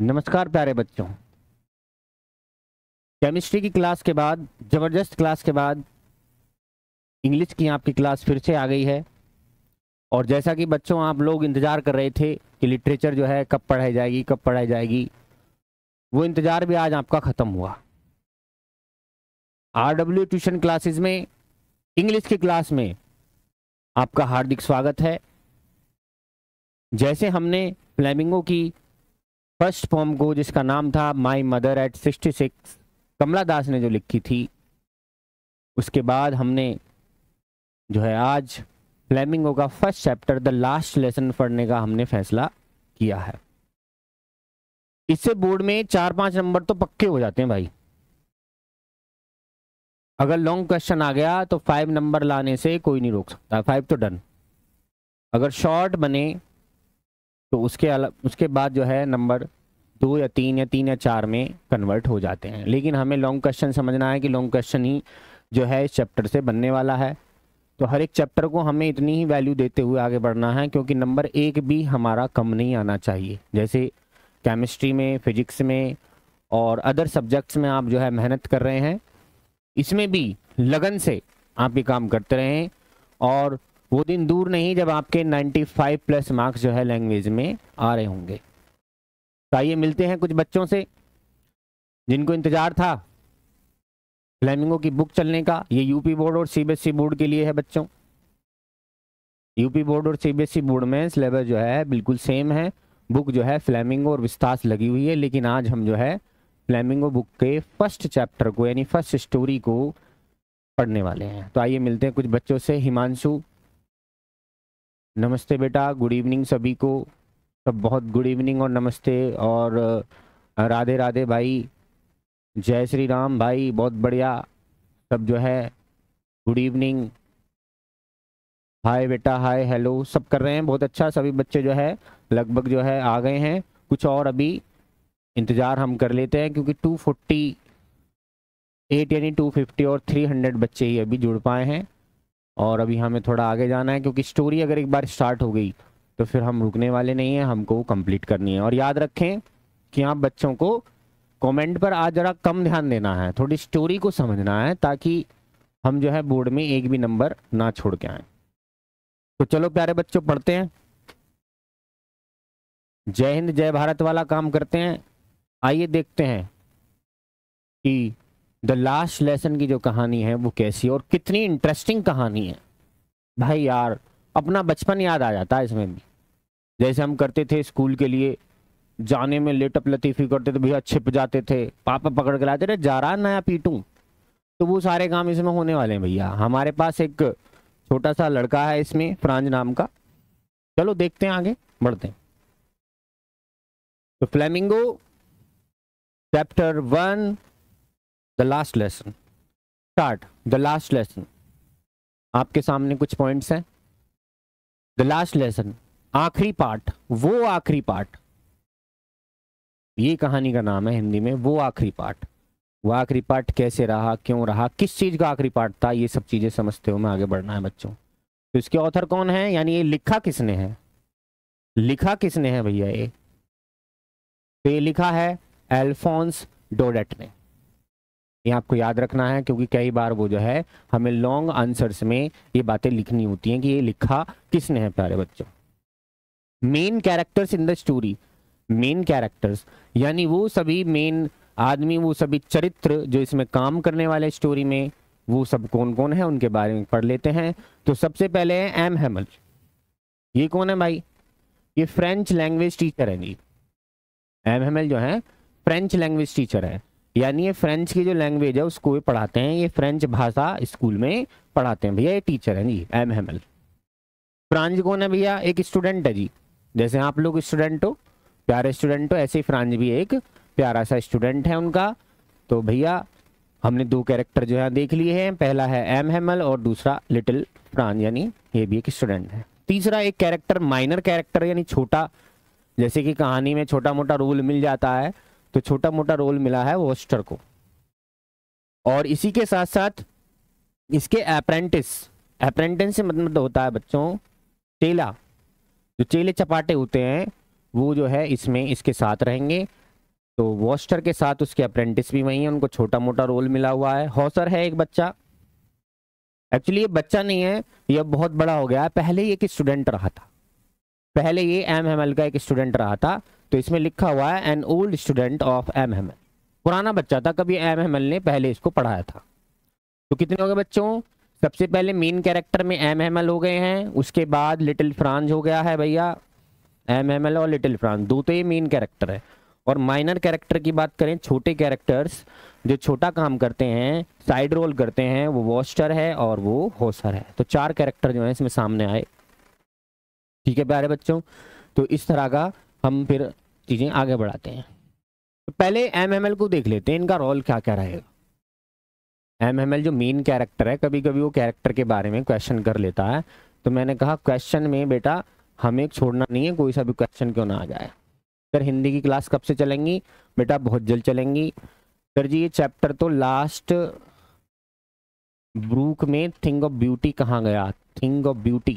नमस्कार प्यारे बच्चों, केमिस्ट्री की क्लास के बाद, ज़बरदस्त क्लास के बाद इंग्लिश की आपकी क्लास फिर से आ गई है। और जैसा कि बच्चों आप लोग इंतज़ार कर रहे थे कि लिटरेचर जो है कब पढ़ाई जाएगी वो इंतज़ार भी आज आपका ख़त्म हुआ। आरडब्ल्यू ट्यूशन क्लासेस में इंग्लिश की क्लास में आपका हार्दिक स्वागत है। जैसे हमने फ्लेमिंगो की फर्स्ट फॉर्म को, जिसका नाम था माई मदर एट 66, कमला दास ने जो लिखी थी, उसके बाद हमने जो है आज फ्लेमिंगो का first chapter the last lesson पढ़ने का हमने फैसला किया है। इससे बोर्ड में 4-5 नंबर तो पक्के हो जाते हैं भाई। अगर लॉन्ग क्वेश्चन आ गया तो 5 नंबर लाने से कोई नहीं रोक सकता, 5 तो डन। अगर शॉर्ट बने तो उसके बाद जो है नंबर 2 या 3 या 4 में कन्वर्ट हो जाते हैं। लेकिन हमें लॉन्ग क्वेश्चन समझना है कि लॉन्ग क्वेश्चन ही जो है इस चैप्टर से बनने वाला है, तो हर एक चैप्टर को हमें इतनी ही वैल्यू देते हुए आगे बढ़ना है, क्योंकि नंबर 1 भी हमारा कम नहीं आना चाहिए। जैसे केमिस्ट्री में, फिजिक्स में और अदर सब्जेक्ट्स में आप जो है मेहनत कर रहे हैं, इसमें भी लगन से आप ये काम करते रहें। और वो दिन दूर नहीं जब आपके 95+ मार्क्स जो है लैंग्वेज में आ रहे होंगे। तो आइए मिलते हैं कुछ बच्चों से जिनको इंतज़ार था फ्लेमिंगो की बुक चलने का। ये यूपी बोर्ड और सीबीएसई बोर्ड के लिए है बच्चों। यूपी बोर्ड और सीबीएसई बोर्ड में सिलेबस जो है बिल्कुल सेम है। बुक जो है फ्लेमिंगो और विस्तास लगी हुई है, लेकिन आज हम जो है फ्लेमिंगो बुक के फर्स्ट चैप्टर को यानी फर्स्ट स्टोरी को पढ़ने वाले हैं। तो आइए मिलते हैं कुछ बच्चों से। हिमांशु, नमस्ते बेटा, गुड इवनिंग सभी को। सब बहुत गुड इवनिंग और नमस्ते और राधे राधे भाई, जय श्री राम भाई, बहुत बढ़िया। सब जो है गुड इवनिंग, हाय बेटा, हाय हेलो, सब कर रहे हैं बहुत अच्छा। सभी बच्चे जो है लगभग जो है आ गए हैं। कुछ और अभी इंतज़ार हम कर लेते हैं, क्योंकि 248 यानी 250 और 300 बच्चे ही अभी जुड़ पाए हैं। और अभी हमें थोड़ा आगे जाना है, क्योंकि स्टोरी अगर एक बार स्टार्ट हो गई तो फिर हम रुकने वाले नहीं हैं, हमको कंप्लीट करनी है। और याद रखें कि आप बच्चों को कमेंट पर आज ज़रा कम ध्यान देना है, थोड़ी स्टोरी को समझना है, ताकि हम जो है बोर्ड में एक भी नंबर ना छोड़ के आएँ। तो चलो प्यारे बच्चों पढ़ते हैं। जय हिंद जय भारत वाला काम करते हैं। आइए देखते हैं कि द लास्ट लेसन की जो कहानी है वो कैसी है और कितनी इंटरेस्टिंग कहानी है। भाई यार अपना बचपन याद आ जाता है इसमें भी। जैसे हम करते थे स्कूल के लिए जाने में लेटअप लतीफ़ी करते थे, भैया छिप जाते थे, पापा पकड़ के लाते थे, जा रहा नया पीटूं। तो वो सारे काम इसमें होने वाले हैं भैया। हमारे पास एक छोटा सा लड़का है इसमें, फ्रांज नाम का। चलो देखते हैं, आगे बढ़ते हैं। तो Flamingo chapter 1 the last lesson start. The last lesson, आपके सामने कुछ पॉइंट्स हैं। द लास्ट लेसन, आखिरी पाठ, वो आखिरी पाठ, ये कहानी का नाम है हिंदी में। वो आखिरी पाठ, वो आखिरी पाठ कैसे रहा, क्यों रहा, किस चीज़ का आखिरी पाठ था, ये सब चीज़ें समझते हुए मैं आगे बढ़ना है बच्चों। तो इसके ऑथर कौन है, यानी ये लिखा किसने है, लिखा किसने है भैया ये? तो ये लिखा है एल्फोंस डोडेट ने। ये आपको याद रखना है, क्योंकि कई बार वो जो है हमें लॉन्ग आंसर्स में ये बातें लिखनी होती हैं कि ये लिखा किसने है। प्यारे बच्चों, main characters in the story, main characters यानी वो सभी मेन आदमी, वो सभी चरित्र जो इसमें काम करने वाले स्टोरी में, वो सब कौन कौन है उनके बारे में पढ़ लेते हैं। तो सबसे पहले है एम हैमल। ये कौन है भाई? ये फ्रेंच लैंग्वेज टीचर है जी। एम हैमल जो है फ्रेंच लैंग्वेज टीचर है, यानी ये फ्रेंच की जो लैंग्वेज है उसको ये पढ़ाते हैं, ये फ्रेंच भाषा स्कूल में पढ़ाते हैं भैया, ये टीचर हैं जी एम हैमल। फ्रांज कौन है भैया? एक स्टूडेंट है जी। जैसे आप लोग स्टूडेंट हो, प्यारे स्टूडेंट हो, ऐसे ही फ्रांज भी एक प्यारा सा स्टूडेंट है उनका। तो भैया हमने 2 कैरेक्टर जो है देख लिए हैं, पहला है एम हैमल और दूसरा लिटिल फ्रांज, यानी ये भी एक स्टूडेंट है। तीसरा एक कैरेक्टर माइनर कैरेक्टर, यानी छोटा, जैसे कि कहानी में छोटा मोटा रोल मिल जाता है, तो छोटा मोटा रोल मिला है वोस्टर को। और इसी के साथ साथ इसके अप्रेंटिस, अप्रेंटिस से मतलब होता है बच्चों चेला, जो चेले चपाटे होते हैं वो जो है इसमें इसके साथ रहेंगे। तो वॉस्टर के साथ उसके अप्रेंटिस भी वहीं है, उनको छोटा मोटा रोल मिला हुआ है। हॉसर है एक बच्चा, एक्चुअली ये बच्चा नहीं है, ये बहुत बड़ा हो गया है, पहले ये एक स्टूडेंट रहा था, पहले ये एमएमएल का एक स्टूडेंट रहा था। तो इसमें लिखा हुआ है an old student of MML, पुराना बच्चा था, कभी एमएमएल ने पहले इसको पढ़ाया था। तो कितने हो गए बच्चों, सबसे पहले मेन कैरेक्टर में एमएमएल हो गए हैं, उसके बाद लिटिल फ्रांस हो गया है भैया, एमएमएल और लिटिल फ्रांस दो तो ये मेन कैरेक्टर है। और माइनर कैरेक्टर की बात करें, छोटे कैरेक्टर्स जो छोटा काम करते हैं, साइड रोल करते हैं, वो वॉस्टर है और वो हॉसर है। तो चार कैरेक्टर जो है इसमें सामने आए, ठीक है प्यारे बच्चों। तो इस तरह का हम फिर चीज़ें आगे बढ़ाते हैं। तो पहले एमएमएल को देख लेते हैं, इनका रोल क्या क्या रहेगा। एमएमएल जो मेन कैरेक्टर है, कभी कभी वो कैरेक्टर के बारे में क्वेश्चन कर लेता है, तो मैंने कहा क्वेश्चन में बेटा हमें छोड़ना नहीं है, कोई सा भी क्वेश्चन क्यों ना आ जाए। सर हिंदी की क्लास कब से चलेंगी, बेटा बहुत जल्द चलेंगी। सर जी ये चैप्टर तो लास्ट ब्रूक में थिंग ऑफ ब्यूटी कहाँ गया, थिंग ऑफ ब्यूटी,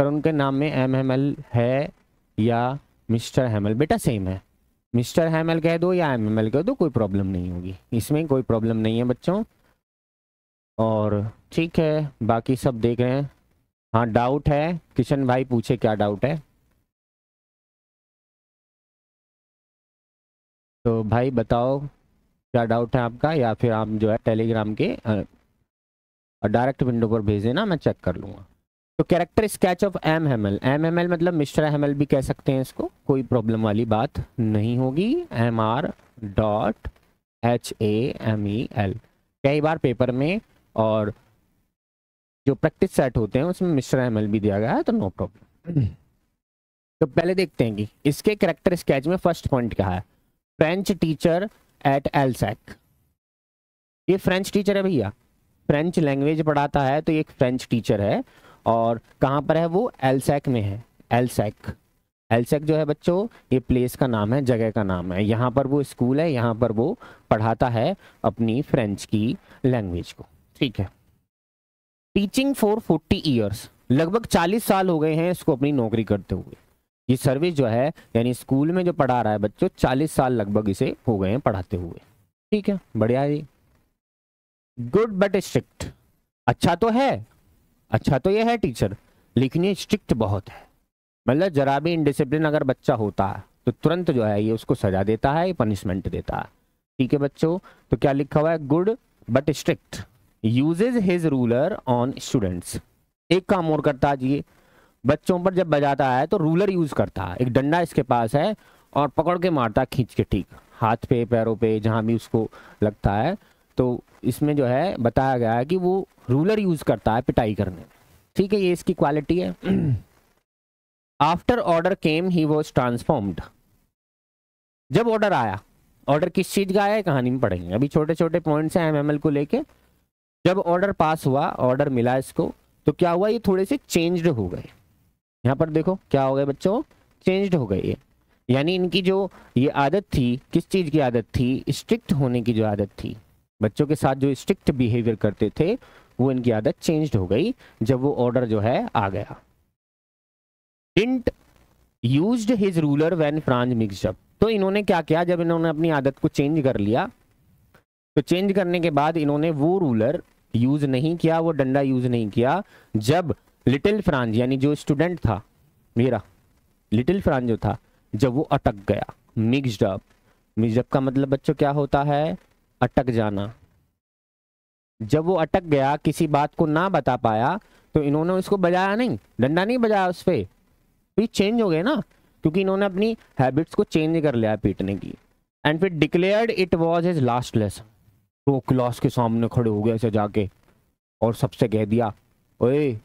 सर उनके नाम में एमएमएल है या मिस्टर हैमल, बेटा सेम है, मिस्टर हैमल कह दो या एमएमएल कह दो, कोई प्रॉब्लम नहीं होगी, इसमें कोई प्रॉब्लम नहीं है बच्चों। और ठीक है बाकी सब देख रहे हैं। हाँ डाउट है, किशन भाई पूछे क्या डाउट है, तो भाई बताओ क्या डाउट है आपका, या फिर आप जो है टेलीग्राम के डायरेक्ट विंडो पर भेज देना, मैं चेक कर लूँगा। तो कैरेक्टर स्केच ऑफ एमएमएल मतलब मिस्टर हैमल भी कह सकते हैं इसको, कोई प्रॉब्लम वाली बात नहीं होगी। MR.HAMEL कई बार पेपर में और जो प्रैक्टिस सेट होते हैं उसमें मिस्टर हैमल भी दिया गया है, तो नो प्रॉब्लम। तो पहले देखते हैं कि इसके कैरेक्टर स्केच में फर्स्ट पॉइंट क्या है। फ्रेंच टीचर एट एलसैक, ये फ्रेंच टीचर है भैया, फ्रेंच लैंग्वेज पढ़ाता है, तो ये एक फ्रेंच टीचर है। और कहाँ पर है वो, एलसैक में है। एलसैक, एलसैक जो है बच्चों ये प्लेस का नाम है, जगह का नाम है, यहाँ पर वो स्कूल है, यहाँ पर वो पढ़ाता है अपनी फ्रेंच की लैंग्वेज को, ठीक है। टीचिंग फॉर 40 ईयर्स, लगभग 40 साल हो गए हैं इसको अपनी नौकरी करते हुए। ये सर्विस जो है यानी स्कूल में जो पढ़ा रहा है बच्चों, 40 साल लगभग इसे हो गए हैं पढ़ाते हुए, ठीक है बढ़िया जी। गुड बट स्ट्रिक्ट, अच्छा तो है, अच्छा तो ये है टीचर, लेकिन ये स्ट्रिक्ट बहुत है, मतलब जरा भी इनडिसिप्लिन अगर बच्चा होता है तो तुरंत जो है ये उसको सजा देता है, ये पनिशमेंट देता है, ठीक है बच्चों। तो क्या लिखा हुआ है, good but strict, uses his ruler on students, एक काम और करता है ये, बच्चों पर जब बजाता है तो रूलर यूज़ करता है, एक डंडा इसके पास है और पकड़ के मारता है खींच के, ठीक हाथ पे पैरों पे जहाँ भी उसको लगता है। तो इसमें जो है बताया गया है कि वो रूलर यूज़ करता है पिटाई करने में, ठीक है ये इसकी क्वालिटी है। After order came he was transformed, जब ऑर्डर आया, ऑर्डर किस चीज़ का आया कहानी में पढ़ेंगे, अभी छोटे छोटे पॉइंट्स हैं एमएमएल को लेके। जब ऑर्डर पास हुआ, ऑर्डर मिला इसको, तो क्या हुआ ये थोड़े से चेंज्ड हो गए, यहाँ पर देखो क्या हो गए बच्चों, चेंज्ड हो गई है, यानी इनकी जो ये आदत थी, किस चीज़ की आदत थी, स्ट्रिक्ट होने की जो आदत थी, बच्चों के साथ जो स्ट्रिक्ट बिहेवियर करते थे, वो इनकी आदत चेंज्ड हो गई जब वो ऑर्डर जो है आ गया। Didn't used his ruler when Franz mix up, तो इन्होंने क्या किया, जब इन्होंने अपनी आदत को चेंज कर लिया, तो चेंज करने के बाद इन्होंने वो रूलर यूज़ नहीं किया, वो डंडा यूज़ नहीं किया, जब लिटिल फ्रांज यानी जो स्टूडेंट था मेरा, लिटिल फ्रांज जो था, जब वो अटक गया। मिक्स्ड अप, मिक्स्ड अप का मतलब बच्चों क्या होता है, अटक जाना। जब वो अटक गया, किसी बात को ना बता पाया, तो इन्होंने उसको बजाया नहीं, डंडा नहीं बजाया उस पर, तो चेंज हो गए ना, क्योंकि इन्होंने अपनी हैबिट्स को चेंज कर लिया पीटने की। एंड फिर declared it was his last lesson, वो क्लास के सामने खड़े हो गए ऐसे जाके और सबसे कह दिया, ओए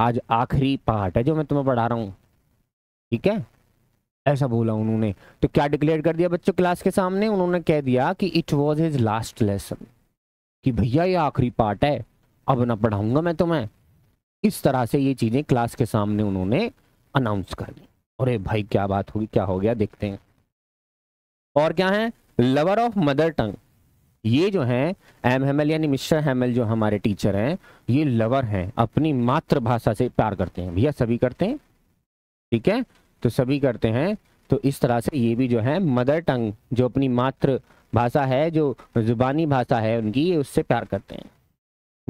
आज आखिरी पार्ट है जो मैं तुम्हें पढ़ा रहा हूँ, ठीक है, ऐसा बोला उन्होंने। तो क्या डिक्लेयर कर दिया बच्चों क्लास के सामने, उन्होंने कह दिया कि it was his last lesson, कि भैया ये आखिरी पार्ट है, अब ना पढ़ाऊंगा मैं तुम्हें। इस तरह से ये चीज़ें क्लास के सामने उन्होंने अनाउंस कर दी। अरे भाई क्या बात होगी, क्या हो गया देखते हैं। और क्या है, लवर ऑफ मदर टंग, ये जो हैं एमएमएल यानी मिस्टर हैमल जो हमारे टीचर हैं, ये लवर हैं, अपनी मातृभाषा से प्यार करते हैं, भैया सभी करते हैं, ठीक है तो सभी करते हैं, तो इस तरह से ये भी जो है मदर टंग, जो अपनी मातृ भाषा है, जो जुबानी भाषा है उनकी, ये उससे प्यार करते हैं।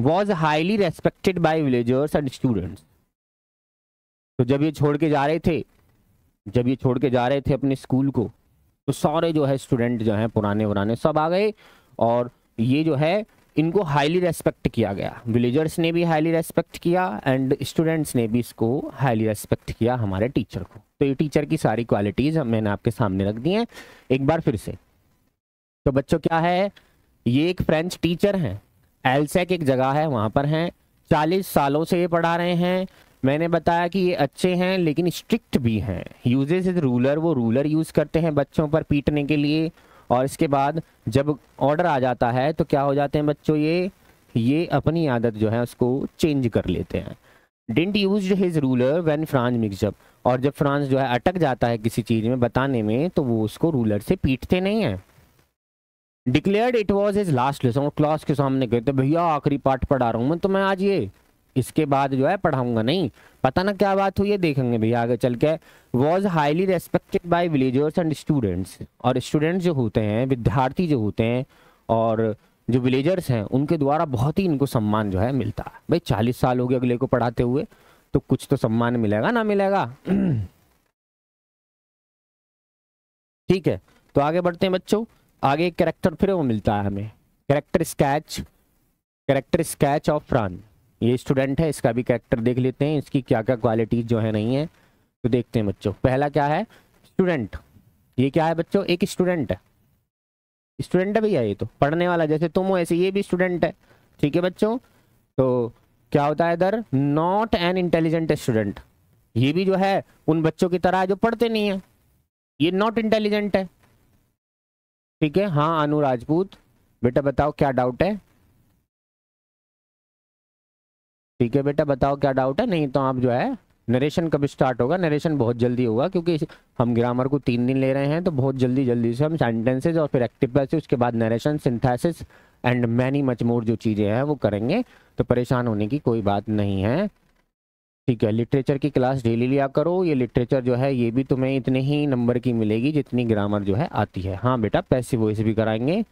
Was highly respected by villagers and students. तो जब ये छोड़ के जा रहे थे अपने स्कूल को, तो सारे जो है स्टूडेंट जो हैं पुराने सब आ गए, और ये जो है इनको हाईली रेस्पेक्ट किया गया। विलेजर्स ने भी हाईली रेस्पेक्ट किया एंड स्टूडेंट्स ने भी इसको हाईली रेस्पेक्ट किया, हमारे टीचर को। तो ये टीचर की सारी क्वालिटीज़ मैंने आपके सामने रख दी हैं एक बार फिर से। तो बच्चों क्या है, ये एक फ्रेंच टीचर हैं, एल्सेक एक जगह है वहाँ पर हैं, 40 सालों से ये पढ़ा रहे हैं। मैंने बताया कि ये अच्छे हैं लेकिन स्ट्रिक्ट भी हैं। यूजेस इज रूलर, वो रूलर यूज़ करते हैं बच्चों पर पीटने के लिए, और इसके बाद जब ऑर्डर आ जाता है तो क्या हो जाते हैं बच्चों, ये अपनी आदत जो है उसको चेंज कर लेते हैं। Didn't use his ruler when Franz mix up, और जब फ्रांस जो है अटक जाता है किसी चीज़ में बताने में, तो वो उसको रूलर से पीटते नहीं हैं। Declared it was his last lesson, class के सामने कहते भैया आखिरी पार्ट पढ़ा रहा हूँ मैं तुम्हें आज, ये इसके बाद जो है पढ़ाऊंगा नहीं, पता ना क्या बात हुई, ये देखेंगे भैया आगे चल के। Was highly respected by villagers and students, और स्टूडेंट्स जो होते हैं, विद्यार्थी जो होते हैं और जो विलेजर्स हैं उनके द्वारा बहुत ही इनको सम्मान जो है मिलता है। भाई 40 साल हो गए अगले को पढ़ाते हुए, तो कुछ तो सम्मान मिलेगा ना, मिलेगा। ठीक है, तो आगे बढ़ते हैं बच्चों। आगे एक कैरेक्टर फिर वो मिलता है हमें, कैरेक्टर स्केच ऑफ फ्रांस। ये स्टूडेंट है, इसका भी कैरेक्टर देख लेते हैं, इसकी क्या क्या क्वालिटीज जो है नहीं है, तो देखते हैं बच्चों। पहला क्या है, स्टूडेंट। ये क्या है बच्चों, एक स्टूडेंट है, स्टूडेंट है भैया, ये तो पढ़ने वाला, जैसे तुम हो ऐसे ये भी स्टूडेंट है। ठीक है बच्चों, तो क्या होता है इधर, नॉट एन इंटेलिजेंट स्टूडेंट। ये भी जो है उन बच्चों की तरह है जो पढ़ते नहीं है, ये नॉट इंटेलिजेंट है। ठीक है, हाँ अनु राजपूत बेटा बताओ क्या डाउट है। ठीक है बेटा बताओ क्या डाउट है, नहीं तो आप जो है, नरेशन कब स्टार्ट होगा, नरेशन बहुत जल्दी होगा क्योंकि हम ग्रामर को 3 दिन ले रहे हैं, तो बहुत जल्दी से हम सेंटेंसेज और फिर एक्टिव से उसके बाद narration, synthesis and many much more जो चीज़ें हैं वो करेंगे, तो परेशान होने की कोई बात नहीं है। ठीक है, लिटरेचर की क्लास डेली लिया करो, ये लिटरेचर जो है ये भी तुम्हें इतने ही नंबर की मिलेगी जितनी ग्रामर जो है आती है। हाँ बेटा, पैसिव वॉइस भी कराएंगे,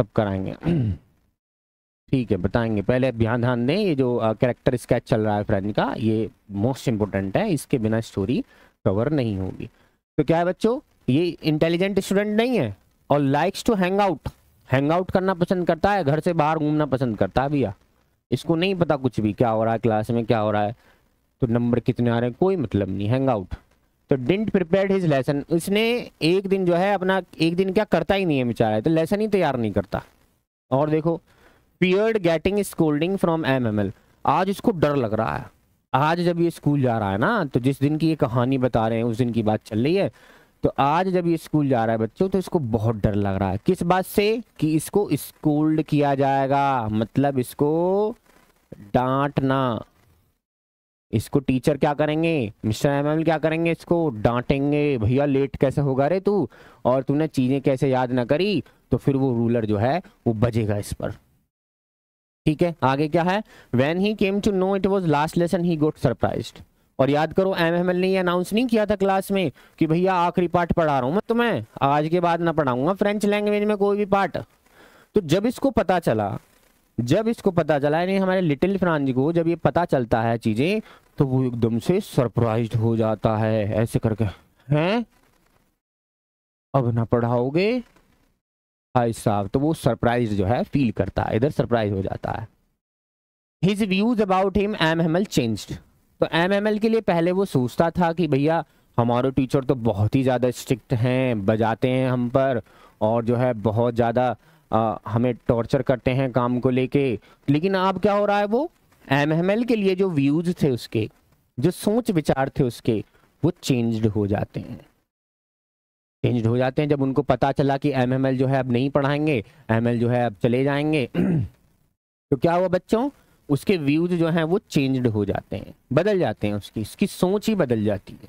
सब कराएंगे। ठीक है, बताएंगे, पहले ध्यान दें, ये जो कैरेक्टर स्केच चल रहा है फ्रेंच का, ये मोस्ट इम्पोर्टेंट है, इसके बिना स्टोरी कवर नहीं होगी। तो क्या है बच्चों, ये इंटेलिजेंट स्टूडेंट नहीं है और लाइक्स टू हैंग आउट करना पसंद करता है, घर से बाहर घूमना पसंद करता है। भैया इसको नहीं पता कुछ भी क्या हो रहा है क्लास में, क्या हो रहा है, तो नंबर कितने आ रहे हैं कोई मतलब नहीं, हैंग आउट। तो डिडंट प्रिपेयर हिज लेसन, इसने एक दिन जो है अपना, एक दिन क्या करता ही नहीं है बेचारा, तो लेसन ही तैयार नहीं करता। और देखो, Feared getting scolding from MML, आज इसको डर लग रहा है। आज जब ये स्कूल जा रहा है ना, तो जिस दिन की ये कहानी बता रहे हैं उस दिन की बात चल रही है, तो आज जब ये स्कूल जा रहा है बच्चों, तो इसको बहुत डर लग रहा है। किस बात से, कि इसको स्कोल्ड किया जाएगा, मतलब इसको डांटना, इसको टीचर क्या करेंगे, मिस्टर MML क्या करेंगे, इसको डांटेंगे, भैया लेट कैसे होगा रे तू, और तूने चीज़ें कैसे याद ना करी, तो फिर वो रूलर जो है वो बजेगा इस पर। ठीक है, आगे क्या है, when he came to know it was last lesson he got surprise. और याद करो MML ने ये अनाउंस नहीं किया था क्लास में कि भैया आखिरी पार्ट पढ़ा रहा हूँ मैं तुम्हें, आज के बाद ना पढ़ाऊंगा फ्रेंच लैंग्वेज में कोई भी पार्ट। तो जब इसको पता चला यानी हमारे लिटिल फ्रांस को जब ये पता चलता है चीज़ें, तो वो एकदम से सरप्राइज हो जाता है, ऐसे करके, हैं अब ना पढ़ाओगे भाई साहब, तो वो सरप्राइज जो है फील करता है, इधर सरप्राइज हो जाता है। His views about him MML changed. तो MML के लिए पहले वो सोचता था कि भैया हमारे टीचर तो बहुत ही ज़्यादा स्ट्रिक्ट हैं, बजाते हैं हम पर, और जो है बहुत ज़्यादा हमें टॉर्चर करते हैं काम को लेके। लेकिन अब क्या हो रहा है, वो MML के लिए जो व्यूज थे उसके, जो सोच विचार थे उसके, वो चेंज्ड हो जाते हैं जब उनको पता चला कि MML जो है अब नहीं पढ़ाएंगे, MML जो है अब चले जाएंगे। तो क्या हुआ बच्चों, उसके व्यूज जो हैं वो चेंज्ड हो जाते हैं, बदल जाते हैं, इसकी सोच ही बदल जाती है।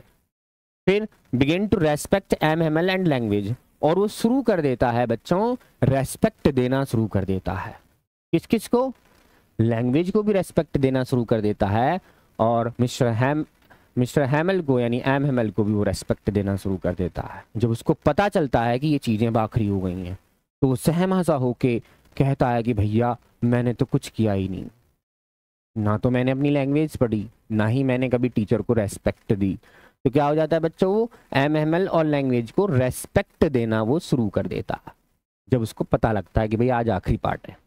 फिर begin to respect MML and language, और वो शुरू कर देता है बच्चों, रेस्पेक्ट देना शुरू कर देता है। किस किस को, लैंग्वेज को भी रेस्पेक्ट देना शुरू कर देता है, और मिस्टर मिस्टर हैमल को यानी एम हैमल को भी वो रेस्पेक्ट देना शुरू कर देता है। जब उसको पता चलता है कि ये चीज़ें बाखरी हो गई हैं तो वो सहमासा होके कहता है कि भैया मैंने तो कुछ किया ही नहीं, ना तो मैंने अपनी लैंग्वेज पढ़ी, ना ही मैंने कभी टीचर को रेस्पेक्ट दी। तो क्या हो जाता है बच्चों, वो एम हैमल और लैंग्वेज को रेस्पेक्ट देना वो शुरू कर देता है जब उसको पता लगता है कि भाई आज आखिरी पार्ट है।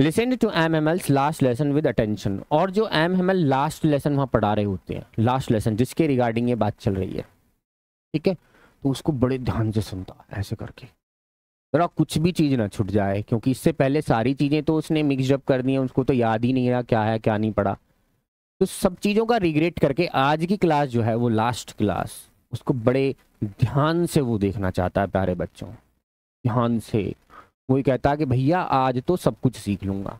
Listen to M Hamel's last lesson with attention, और जो एम हैमल लास्ट लेसन वहाँ पढ़ा रहे होते हैं, लास्ट लेसन जिसके रिगार्डिंग ये बात चल रही है, ठीक है, तो उसको बड़े ध्यान से सुनता है ऐसे करके जरा कुछ भी चीज़ ना छूट जाए, क्योंकि इससे पहले सारी चीज़ें तो उसने मिक्सअप कर दी हैं, उसको तो याद ही नहीं रहा क्या है क्या नहीं पढ़ा। तो सब चीज़ों का रिग्रेट करके आज की क्लास जो है वो लास्ट क्लास, उसको बड़े ध्यान से वो देखना चाहता है प्यारे बच्चों, ध्यान से। वही कहता है कि भैया आज तो सब कुछ सीख लूँगा।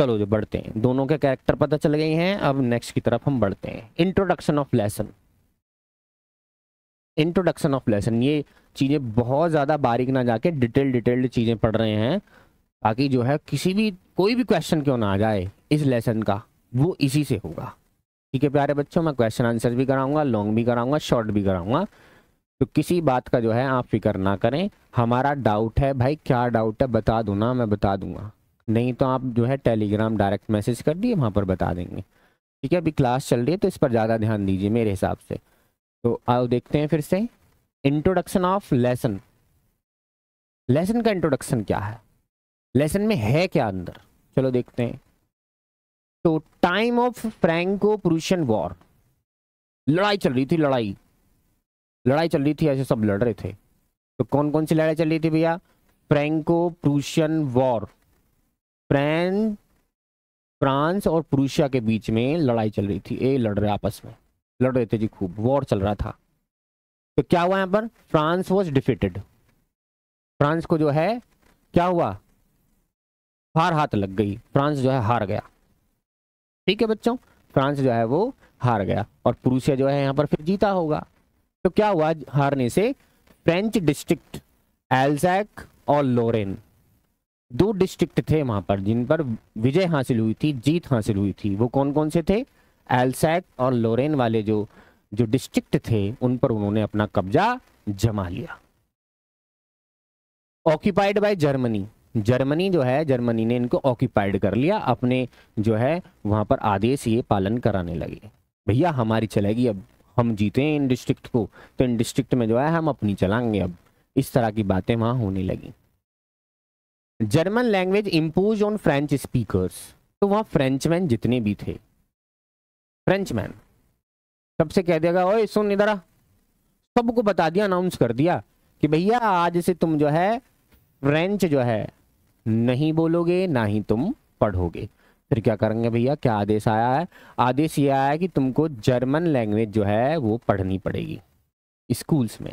चलो जो बढ़ते हैं, दोनों के कैरेक्टर पता चल गए हैं, अब नेक्स्ट की तरफ हम बढ़ते हैं। Introduction of lesson, introduction of lesson, ये चीज़ें बहुत ज़्यादा बारीक ना जाके डिटेल्ड चीज़ें पढ़ रहे हैं ताकि जो है किसी भी कोई भी क्वेश्चन क्यों ना आ जाए इस लेसन का, वो इसी से होगा। ठीक है प्यारे बच्चों, मैं क्वेश्चन आंसर भी कराऊँगा, लॉन्ग भी कराऊँगा, शॉर्ट भी कराऊँगा, तो किसी बात का जो है आप फिक्र ना करें। हमारा डाउट है भाई, क्या डाउट है बता दो ना, मैं बता दूंगा, नहीं तो आप जो है टेलीग्राम डायरेक्ट मैसेज कर दिए, वहाँ पर बता देंगे। ठीक है, अभी क्लास चल रही है तो इस पर ज़्यादा ध्यान दीजिए मेरे हिसाब से। तो आओ देखते हैं फिर से इंट्रोडक्शन ऑफ लेसन। लेसन का इंट्रोडक्शन क्या है, लेसन में है क्या अंदर, चलो देखते हैं। तो टाइम ऑफ फ्रैंको-प्रुशियन वॉर, लड़ाई चल रही थी, लड़ाई चल रही थी, ऐसे सब लड़ रहे थे। तो कौन कौन सी लड़ाई चल रही थी भैया, फ्रैंको-प्रुशियन वॉर, फ्रांस और प्रूशिया के बीच में लड़ाई चल रही थी, ये लड़ रहे आपस में लड़ रहे थे जी, खूब वॉर चल रहा था। तो क्या हुआ यहाँ पर, फ्रांस वॉज डिफीटेड, फ्रांस को जो है क्या हुआ, हार हाथ लग गई, फ्रांस जो है हार गया। ठीक है बच्चों, फ्रांस जो है वो हार गया और प्रूशिया जो है यहाँ पर फिर जीता होगा। तो क्या हुआ, हारने से फ्रेंच डिस्ट्रिक्ट एल्सैक और लोरेन, दो डिस्ट्रिक्ट थे वहाँ पर जिन पर विजय हासिल हुई थी, जीत हासिल हुई थी। वो कौन कौन से थे, एल्सैक और लोरेन वाले जो डिस्ट्रिक्ट थे उन पर उन्होंने अपना कब्जा जमा लिया। ऑक्यूपाइड बाय जर्मनी, जर्मनी जो है, जर्मनी ने इनको ऑक्यूपाइड कर लिया, अपने जो है वहाँ पर आदेश ये पालन कराने लगे, भैया हमारी चलेगी, अब हम जीते हैं इन डिस्ट्रिक्ट को तो इन डिस्ट्रिक्ट में जो है हम अपनी चलाएंगे, अब इस तरह की बातें वहाँ होने लगी। German language impose on French speakers, तो वहाँ फ्रेंचमैन जितने भी थे, फ्रेंचमैन सबसे कह देगा, ओए सुन इधर आ, सबको बता दिया, अनाउंस कर दिया कि भैया आज से तुम जो है फ्रेंच जो है नहीं बोलोगे, ना ही तुम पढ़ोगे। फिर क्या करेंगे भैया, क्या आदेश आया है, आदेश ये आया है कि तुमको जर्मन लैंग्वेज जो है वो पढ़नी पड़ेगी स्कूल्स में,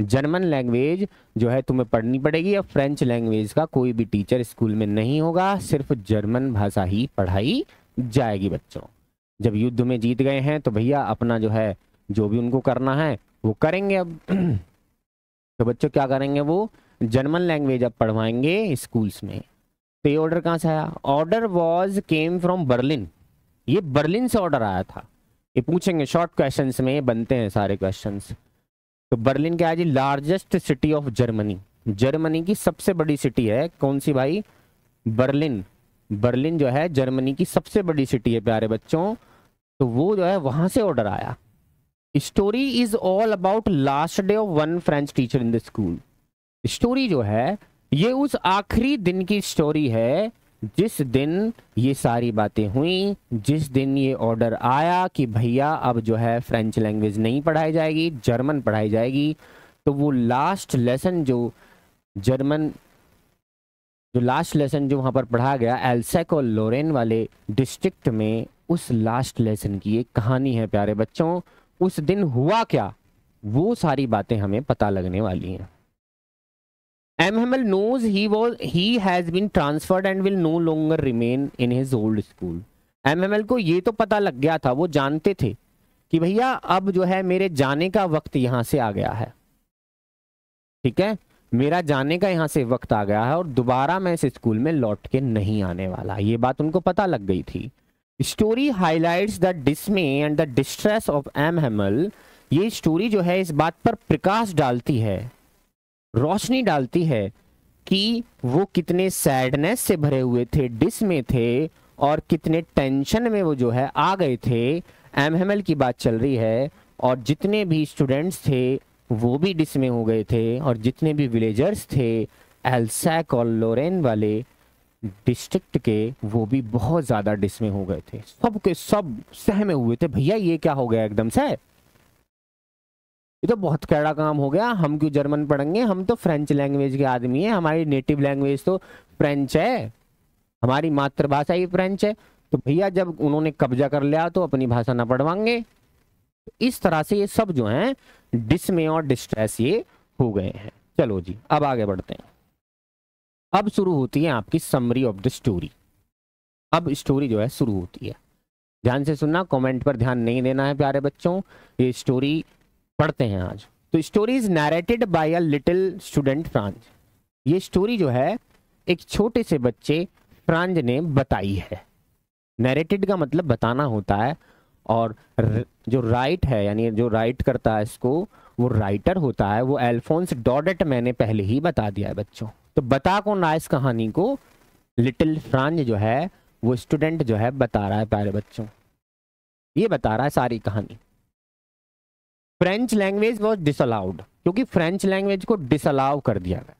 जर्मन लैंग्वेज जो है तुम्हें पढ़नी पड़ेगी, और फ्रेंच लैंग्वेज का कोई भी टीचर स्कूल में नहीं होगा, सिर्फ जर्मन भाषा ही पढ़ाई जाएगी। बच्चों जब युद्ध में जीत गए हैं तो भैया अपना जो है जो भी उनको करना है वो करेंगे अब। तो बच्चों क्या करेंगे, वो जर्मन लैंग्वेज अब पढ़वाएंगे स्कूल्स में। तो ये ऑर्डर कहाँ से आया, order was came from Berlin, ये बर्लिन से ऑर्डर आया था। ये पूछेंगे शॉर्ट क्वेश्चंस में, ये बनते हैं सारे क्वेश्चंस। तो बर्लिन क्या है जी, largest city of Germany, Germany की सबसे बड़ी सिटी है। कौन सी भाई, बर्लिन, बर्लिन जो है जर्मनी की सबसे बड़ी सिटी है प्यारे बच्चों। तो वो जो है वहाँ से ऑर्डर आया। Story is all about last day of one French teacher in the school, story जो है ये उस आखिरी दिन की स्टोरी है जिस दिन ये सारी बातें हुई, जिस दिन ये ऑर्डर आया कि भैया अब जो है फ्रेंच लैंग्वेज नहीं पढ़ाई जाएगी, जर्मन पढ़ाई जाएगी। तो वो लास्ट लेसन जो जर्मन, जो लास्ट लेसन जो वहाँ पर पढ़ा गया एल्सैक और लोरेन वाले डिस्ट्रिक्ट में, उस लास्ट लेसन की एक कहानी है प्यारे बच्चों। उस दिन हुआ क्या, वो सारी बातें हमें पता लगने वाली हैं। M Hamel knows he has been transferred and will no longer remain in his old school. M Hamel को ये तो पता लग गया था, वो जानते थे कि भैया अब जो है मेरे जाने का वक्त यहाँ से आ गया है। ठीक है, मेरा जाने का यहाँ से वक्त आ गया है और दोबारा मैं इस स्कूल में लौट के नहीं आने वाला, ये बात उनको पता लग गई थी। Story highlights the dismay and the distress of M Hamel. ये स्टोरी जो है इस बात पर प्रकाश डालती है, रोशनी डालती है कि वो कितने सैडनेस से भरे हुए थे, डिस्मे थे और कितने टेंशन में वो जो है आ गए थे। एम हेमल की बात चल रही है और जितने भी स्टूडेंट्स थे वो भी डिस्मे हो गए थे और जितने भी विलेजर्स थे एल्सैक और लोरेन वाले डिस्ट्रिक्ट के, वो भी बहुत ज़्यादा डिस्मे हो गए थे। सब के सब सहमे हुए थे, भैया ये क्या हो गया एकदम से, ये तो बहुत कड़ा काम हो गया, हम क्यों जर्मन पढ़ेंगे, हम तो फ्रेंच लैंग्वेज के आदमी हैं, हमारी नेटिव लैंग्वेज तो फ्रेंच है, हमारी मातृभाषा ही फ्रेंच है, तो भैया जब उन्होंने कब्जा कर लिया तो अपनी भाषा ना पढ़वाएंगे। इस तरह से ये सब जो हैं डिस्मे और डिस्ट्रेस ये हो गए हैं। चलो जी अब आगे बढ़ते हैं। अब शुरू होती है आपकी समरी ऑफ द स्टोरी। अब स्टोरी जो है शुरू होती है, ध्यान से सुनना, कमेंट पर ध्यान नहीं देना है प्यारे बच्चों, ये स्टोरी पढ़ते हैं आज। तो story is narrated by a little student Franz. ये स्टोरी जो है एक छोटे से बच्चे फ्रांज ने बताई है। नैरेटेड का मतलब बताना होता है और जो राइट है यानी जो राइट करता है इसको वो राइटर होता है, वो अल्फोंस डॉडेट, मैंने पहले ही बता दिया है बच्चों। तो बता कौन रहा है इस कहानी को, लिटिल फ्रांज जो है वो स्टूडेंट जो है बता रहा है प्यारे बच्चों, ये बता रहा है सारी कहानी। फ्रेंच लैंग्वेज वॉज डिसअलाउड, क्योंकि फ्रेंच लैंग्वेज को डिसअलाउ कर दिया गया।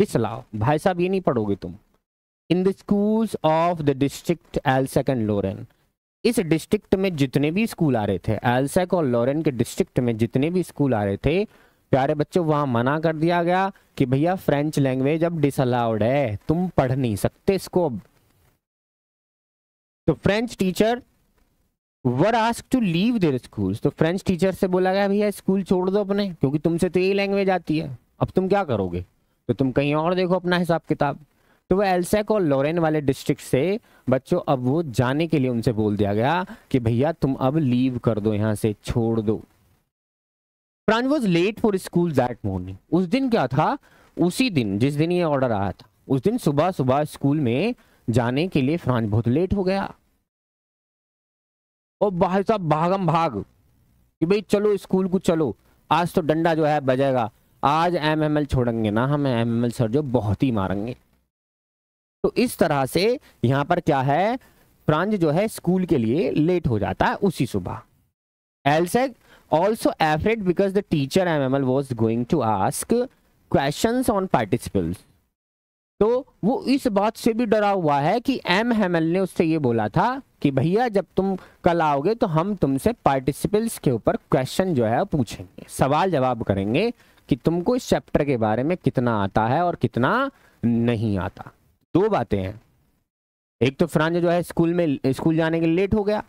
डिसअलाउ भाई साहब ये नहीं पढ़ोगे तुम। In the schools of the district Alsace and Lorraine, इस डिस्ट्रिक्ट में जितने भी स्कूल आ रहे थे, एल्सैक और लोरेन के डिस्ट्रिक्ट में जितने भी स्कूल आ रहे थे प्यारे बच्चों, वहाँ मना कर दिया गया कि भैया फ्रेंच लैंग्वेज अब डिसअलाउड है, तुम पढ़ नहीं सकते इसको अब। तो French teacher were ask to leave their schools, तो फ्रेंच टीचर से बोला गया भैया स्कूल छोड़ दो अपने, क्योंकि तुमसे तो यही लैंग्वेज आती है, अब तुम क्या करोगे, तो तुम कहीं और देखो अपना हिसाब किताब। तो वह एल्सैक और लोरेन वाले डिस्ट्रिक्ट से बच्चों अब वो जाने के लिए उनसे बोल दिया गया कि भैया तुम अब लीव कर दो, यहाँ से छोड़ दो। Franz was late for school that morning. उस दिन क्या था, उसी दिन जिस दिन ये ऑर्डर आया था उस दिन सुबह सुबह स्कूल में जाने के लिए फ्रांज बहुत लेट हो गया। और भाई साहब भागम भाग कि भाई चलो स्कूल को चलो, आज तो डंडा जो है बजेगा, आज एमएमएल छोड़ेंगे ना हम, एमएमएल सर जो बहुत ही मारेंगे। तो इस तरह से यहाँ पर क्या है, फ्रांज जो है स्कूल के लिए लेट हो जाता है उसी सुबह। Alsace also afraid because the teacher MML was going to ask questions on participles, तो वो इस बात से भी डरा हुआ है कि एमएमएल ने उससे ये बोला था कि भैया जब तुम कल आओगे तो हम तुमसे पार्टिसिपल्स के ऊपर क्वेश्चन जो है पूछेंगे, सवाल जवाब करेंगे कि तुमको इस चैप्टर के बारे में कितना आता है और कितना नहीं आता। दो बातें हैं, एक तो फ्रांज जो है स्कूल में स्कूल जाने के लिए लेट हो गया,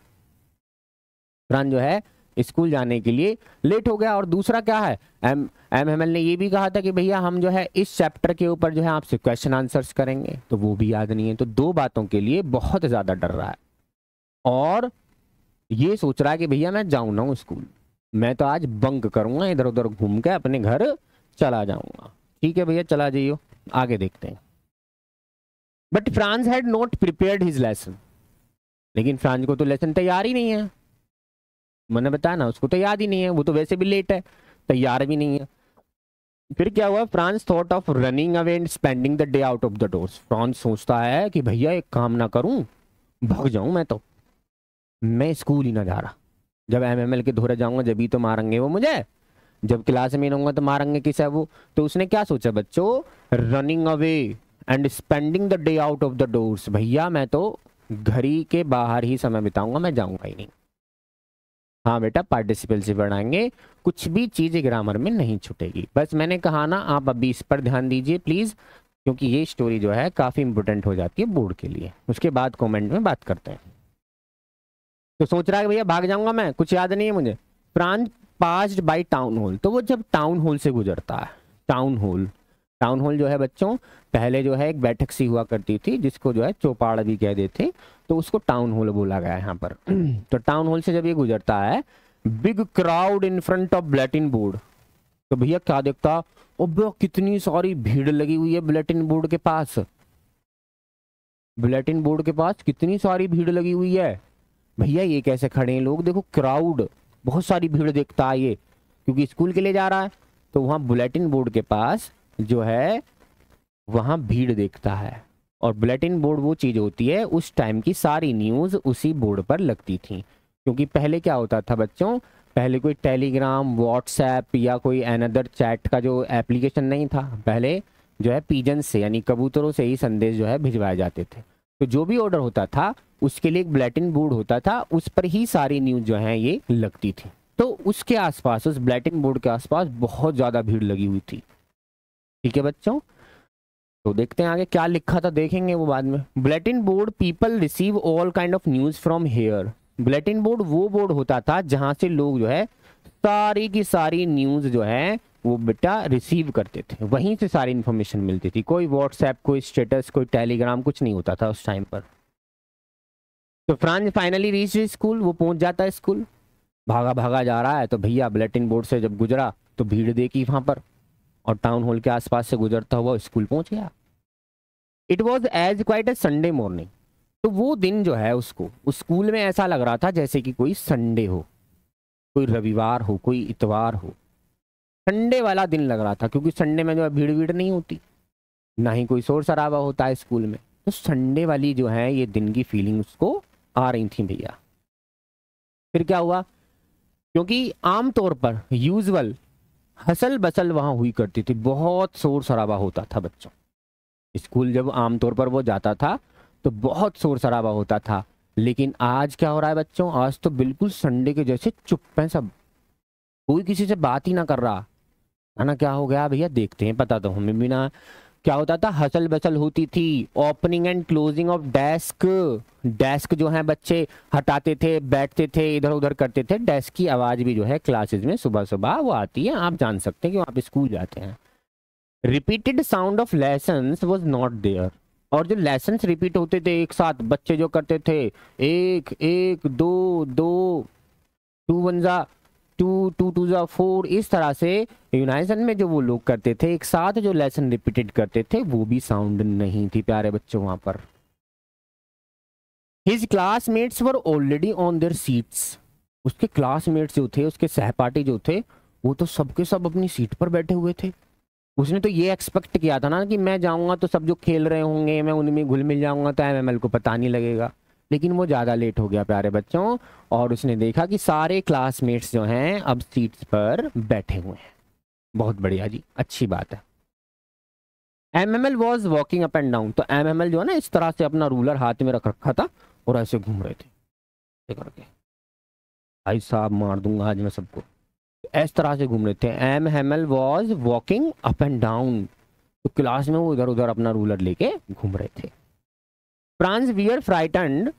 फ्रांज जो है स्कूल जाने के लिए लेट हो गया, और दूसरा क्या है, एमएमएल ने ये भी कहा था कि भैया हम जो है इस चैप्टर के ऊपर जो है आपसे क्वेश्चन आंसर्स करेंगे, तो वो भी याद नहीं है। तो दो बातों के लिए बहुत ज़्यादा डर रहा है और ये सोच रहा है कि भैया मैं जाऊँ ना स्कूल, मैं तो आज बंक करूँगा, इधर उधर घूम के अपने घर चला जाऊँगा। ठीक है भैया चला जाइयो, आगे देखते हैं। But Franz had not prepared his lesson, लेकिन फ्रांज को तो लेसन तैयार ही नहीं है, मैंने बताया ना उसको तो याद ही नहीं है, वो तो वैसे भी लेट है, तैयार भी नहीं है। फिर क्या हुआ, France thought of running away and spending the day out of the doors. France सोचता है कि भैया एक काम ना करूं, भाग जाऊं मैं, तो मैं स्कूल ही ना जा रहा, जब एमएमएल के धोरे जाऊंगा जब ही तो मारेंगे वो मुझे, जब क्लास में रहूंगा तो मारेंगे किसे वो। तो उसने क्या सोचा बच्चों, running away and spending the day out of the doors, भैया मैं तो घर ही के बाहर ही समय बिताऊंगा, मैं जाऊंगा ही नहीं। हाँ बेटा पार्टिसिपल से बढ़ाएंगे, कुछ भी चीज़ ग्रामर में नहीं छूटेगी, बस मैंने कहा ना आप अभी इस पर ध्यान दीजिए प्लीज़, क्योंकि ये स्टोरी जो है काफ़ी इंपॉर्टेंट हो जाती है बोर्ड के लिए। उसके बाद कमेंट में बात करते हैं। तो सोच रहा है भैया भाग जाऊंगा मैं, कुछ याद नहीं है मुझे। Franz passed by town hall, तो वो जब टाउन हॉल से गुजरता है, टाउन हॉल जो है बच्चों पहले जो है एक बैठक सी हुआ करती थी जिसको जो है चौपाड़ भी कहते थे, तो उसको टाउन हॉल बोला गया यहाँ पर। तो टाउन हॉल से जब ये गुजरता है, big crowd in front of bulletin board, तो भैया क्या देखता, ओबे कितनी सारी भीड़ लगी हुई है बुलेटिन बोर्ड के पास। बुलेटिन बोर्ड के पास कितनी सारी भीड़ लगी हुई है भैया, ये कैसे खड़े हैं लोग, देखो क्राउड बहुत सारी भीड़ देखता है ये, क्योंकि स्कूल के लिए जा रहा है तो वहाँ बुलेटिन बोर्ड के पास जो है वहाँ भीड़ देखता है। और बुलेटिन बोर्ड वो चीज़ होती है उस टाइम की सारी न्यूज़ उसी बोर्ड पर लगती थी, क्योंकि पहले क्या होता था बच्चों, पहले कोई टेलीग्राम व्हाट्सएप या कोई अनदर चैट का जो एप्लीकेशन नहीं था, पहले जो है पिजन से यानी कबूतरों से ही संदेश जो है भिजवाए जाते थे। तो जो भी ऑर्डर होता था उसके लिए एक बुलेटिन बोर्ड होता था, उस पर ही सारी न्यूज़ जो है ये लगती थी। तो उसके आसपास, उस बुलेटिन बोर्ड के आसपास बहुत ज़्यादा भीड़ लगी हुई थी। ठीक है बच्चों, तो देखते हैं आगे क्या लिखा था, देखेंगे वो बाद में। Bulletin board people receive all kind of news from here. Bulletin board वो बोर्ड होता था जहाँ से लोग जो है सारी की सारी न्यूज़ जो है वो बेटा रिसीव करते थे, वहीं से सारी इन्फॉर्मेशन मिलती थी। कोई व्हाट्सएप, कोई स्टेटस, कोई टेलीग्राम, कुछ नहीं होता था उस टाइम पर। तो फ्रांस फाइनली रीच स्कूल, वो पहुंच जाता है स्कूल, भागा भागा जा रहा है। तो भैया बुलेटिन बोर्ड से जब गुजरा तो भीड़ देखी वहाँ पर, और टाउन हॉल के आसपास से गुजरता हुआ स्कूल पहुँच गया। It was as quite a Sunday morning. तो वो दिन जो है उसको उस स्कूल में ऐसा लग रहा था जैसे कि कोई संडे हो, कोई रविवार हो, कोई इतवार हो, संडे वाला दिन लग रहा था। क्योंकि संडे में जो है भीड़ भीड़ नहीं होती, ना ही कोई शोर शराबा होता है स्कूल में, तो संडे वाली जो है ये दिन की फीलिंग उसको आ रही थी भैया। फिर क्या हुआ, क्योंकि आमतौर पर यूजुअल हसल बसल वहाँ हुई करती थी, बहुत शोर शराबा होता था बच्चों। स्कूल जब आमतौर पर वो जाता था तो बहुत शोर शराबा होता था, लेकिन आज क्या हो रहा है बच्चों, आज तो बिल्कुल संडे के जैसे चुप हैं सब, कोई किसी से बात ही ना कर रहा है ना। क्या हो गया भैया, देखते हैं, पता तो हमें भी ना। क्या होता था, हसल बसल होती थी, opening and closing of desk, desk जो है बच्चे हटाते थे, बैठते थे, इधर उधर करते थे। डेस्क की आवाज़ भी जो है क्लासेज में सुबह सुबह वो आती है, आप जान सकते हैं कि आप स्कूल जाते हैं। Repeated sound of lessons was not there. और जो लेसन्स रिपीट होते थे एक साथ बच्चे जो करते थे, एक एक दो दो, टू वन जा टू, टू टू जा फोर, इस तरह से यूनाइजन में जो वो लोग करते थे एक साथ, जो लेसन रिपीटेड करते थे, वो भी साउंड नहीं थी प्यारे बच्चों वहाँ पर। His classmates were already on their seats. उसके क्लासमेट्स जो थे, उसके सहपाठी जो थे, वो तो सबके सब अपनी सीट पर बैठे हुए थे। उसने तो ये एक्सपेक्ट किया था ना कि मैं जाऊंगा तो सब जो खेल रहे होंगे मैं उनमें घुल मिल जाऊंगा तो एमएमएल को पता नहीं लगेगा, लेकिन वो ज़्यादा लेट हो गया प्यारे बच्चों। और उसने देखा कि सारे क्लासमेट्स जो हैं अब सीट्स पर बैठे हुए हैं। बहुत बढ़िया जी, अच्छी बात है। MML was walking up and down. तो एमएमएल जो है ना इस तरह से अपना रूलर हाथ में रख रखा था और ऐसे घूम रहे थे करके, भाई साहब मार दूंगा आज मैं सबको, इस तरह से घूम रहे थे। MML was walking up and down. तो क्लास में वो इधर उधर अपना रूलर लेके घूम रहे थे। France were frightened,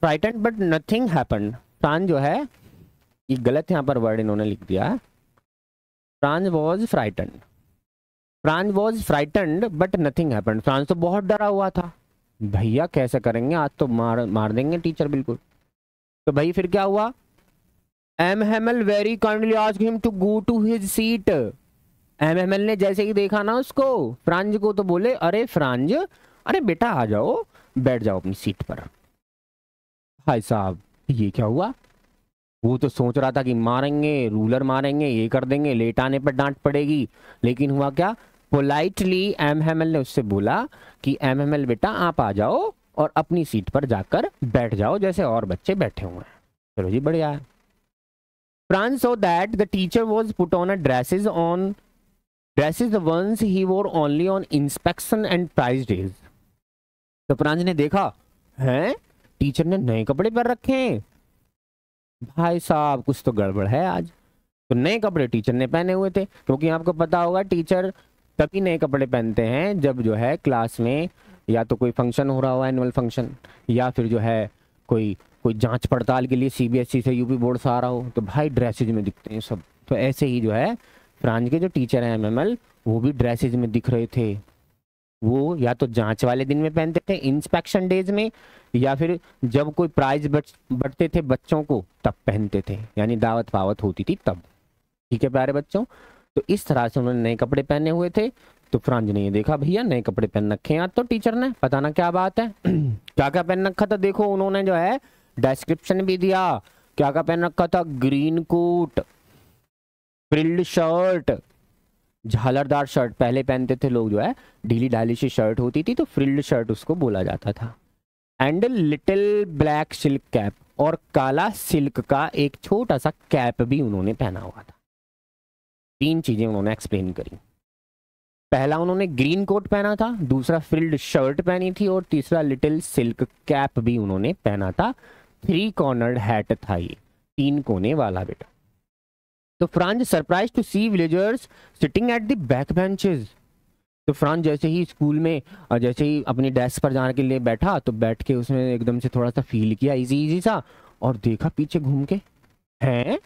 frightened but nothing happened. France जो है, ये गलत यहाँ पर वर्ड इन्होंने लिख दिया है, France was frightened, France was frightened but nothing happened. France तो बहुत डरा हुआ था, भैया कैसे करेंगे आज तो मार देंगे टीचर बिल्कुल। तो भाई फिर क्या हुआ, MML very kindly asked him to go to his seat. MML ने जैसे ही देखा ना उसको, फ्रांस को, तो बोले अरे फ्रांस, अरे बेटा आ जाओ, बैठ जाओ अपनी सीट पर। भाई साहब ये क्या हुआ, वो तो सोच रहा था कि मारेंगे, रूलर मारेंगे, ये कर देंगे, लेट आने पर डांट पड़ेगी, लेकिन हुआ क्या, पोलाइटली एमएमएल ने उससे बोला कि एमएमएल बेटा आप आ जाओ और अपनी सीट पर जाकर बैठ जाओ जैसे और बच्चे बैठे हुए हैं। चलो जी बढ़िया है। France so that the teacher was put on a dresses on dresses the ones he wore only on inspection and prize days. तो फ्रांस ने देखा हैं टीचर ने नए कपड़े पहन रखे हैं, भाई साहब कुछ तो गड़बड़ है आज। तो नए कपड़े टीचर ने पहने हुए थे, क्योंकि आपको पता होगा टीचर तभी नए कपड़े पहनते हैं जब जो है क्लास में या तो कोई फंक्शन हो रहा हो, एनुअल फंक्शन, या फिर जो है कोई जांच पड़ताल के लिए सीबीएसई से यूपी बोर्ड से आ रहा हो, तो भाई ड्रेसेज में दिखते हैं सब। तो ऐसे ही जो है फ्रांस के जो टीचर हैं एमएमएल, वो भी ड्रेसेज में दिख रहे थे। वो या तो जांच वाले दिन में पहनते थे इंस्पेक्शन डेज में, या फिर जब कोई प्राइज बटते थे बच्चों को तब पहनते थे, यानी दावत पावत होती थी तब। ठीक है प्यारे बच्चों, तो इस तरह से उन्होंने नए कपड़े पहने हुए थे। तो फ्रांज ने देखा, भैया नए कपड़े पहन रखे हैं तो टीचर ने, पता ना क्या बात है क्या क्या पहन रखा था। देखो उन्होंने जो है डिस्क्रिप्शन भी दिया, क्या क्या पहन रखा था, ग्रीन कोट, फ्रिल्ड शर्ट, झालरदार शर्ट पहले पहनते थे लोग, जो है ढीली ढाली सी शर्ट होती थी तो फ्रिल्ड शर्ट उसको बोला जाता था, and little black silk cap, और काला सिल्क का एक छोटा सा कैप भी उन्होंने पहना हुआ था। तीन चीजें उन्होंने एक्सप्लेन करी, पहला उन्होंने ग्रीन कोट पहना था, दूसरा फ्रिल्ड शर्ट पहनी थी, और तीसरा लिटिल सिल्क कैप भी उन्होंने पहना था, थ्री कॉर्नर्ड हैट था ये, तीन कोने वाला बेटा। तो Franz surprise to see villagers sitting at the back benches. तो फ्रांज जैसे ही स्कूल में जैसे ही अपने डेस्क पर जाने के लिए बैठा तो बैठ के उसने एकदम से थोड़ा सा फील किया इजी इजी सा, और देखा पीछे घूम के, हैं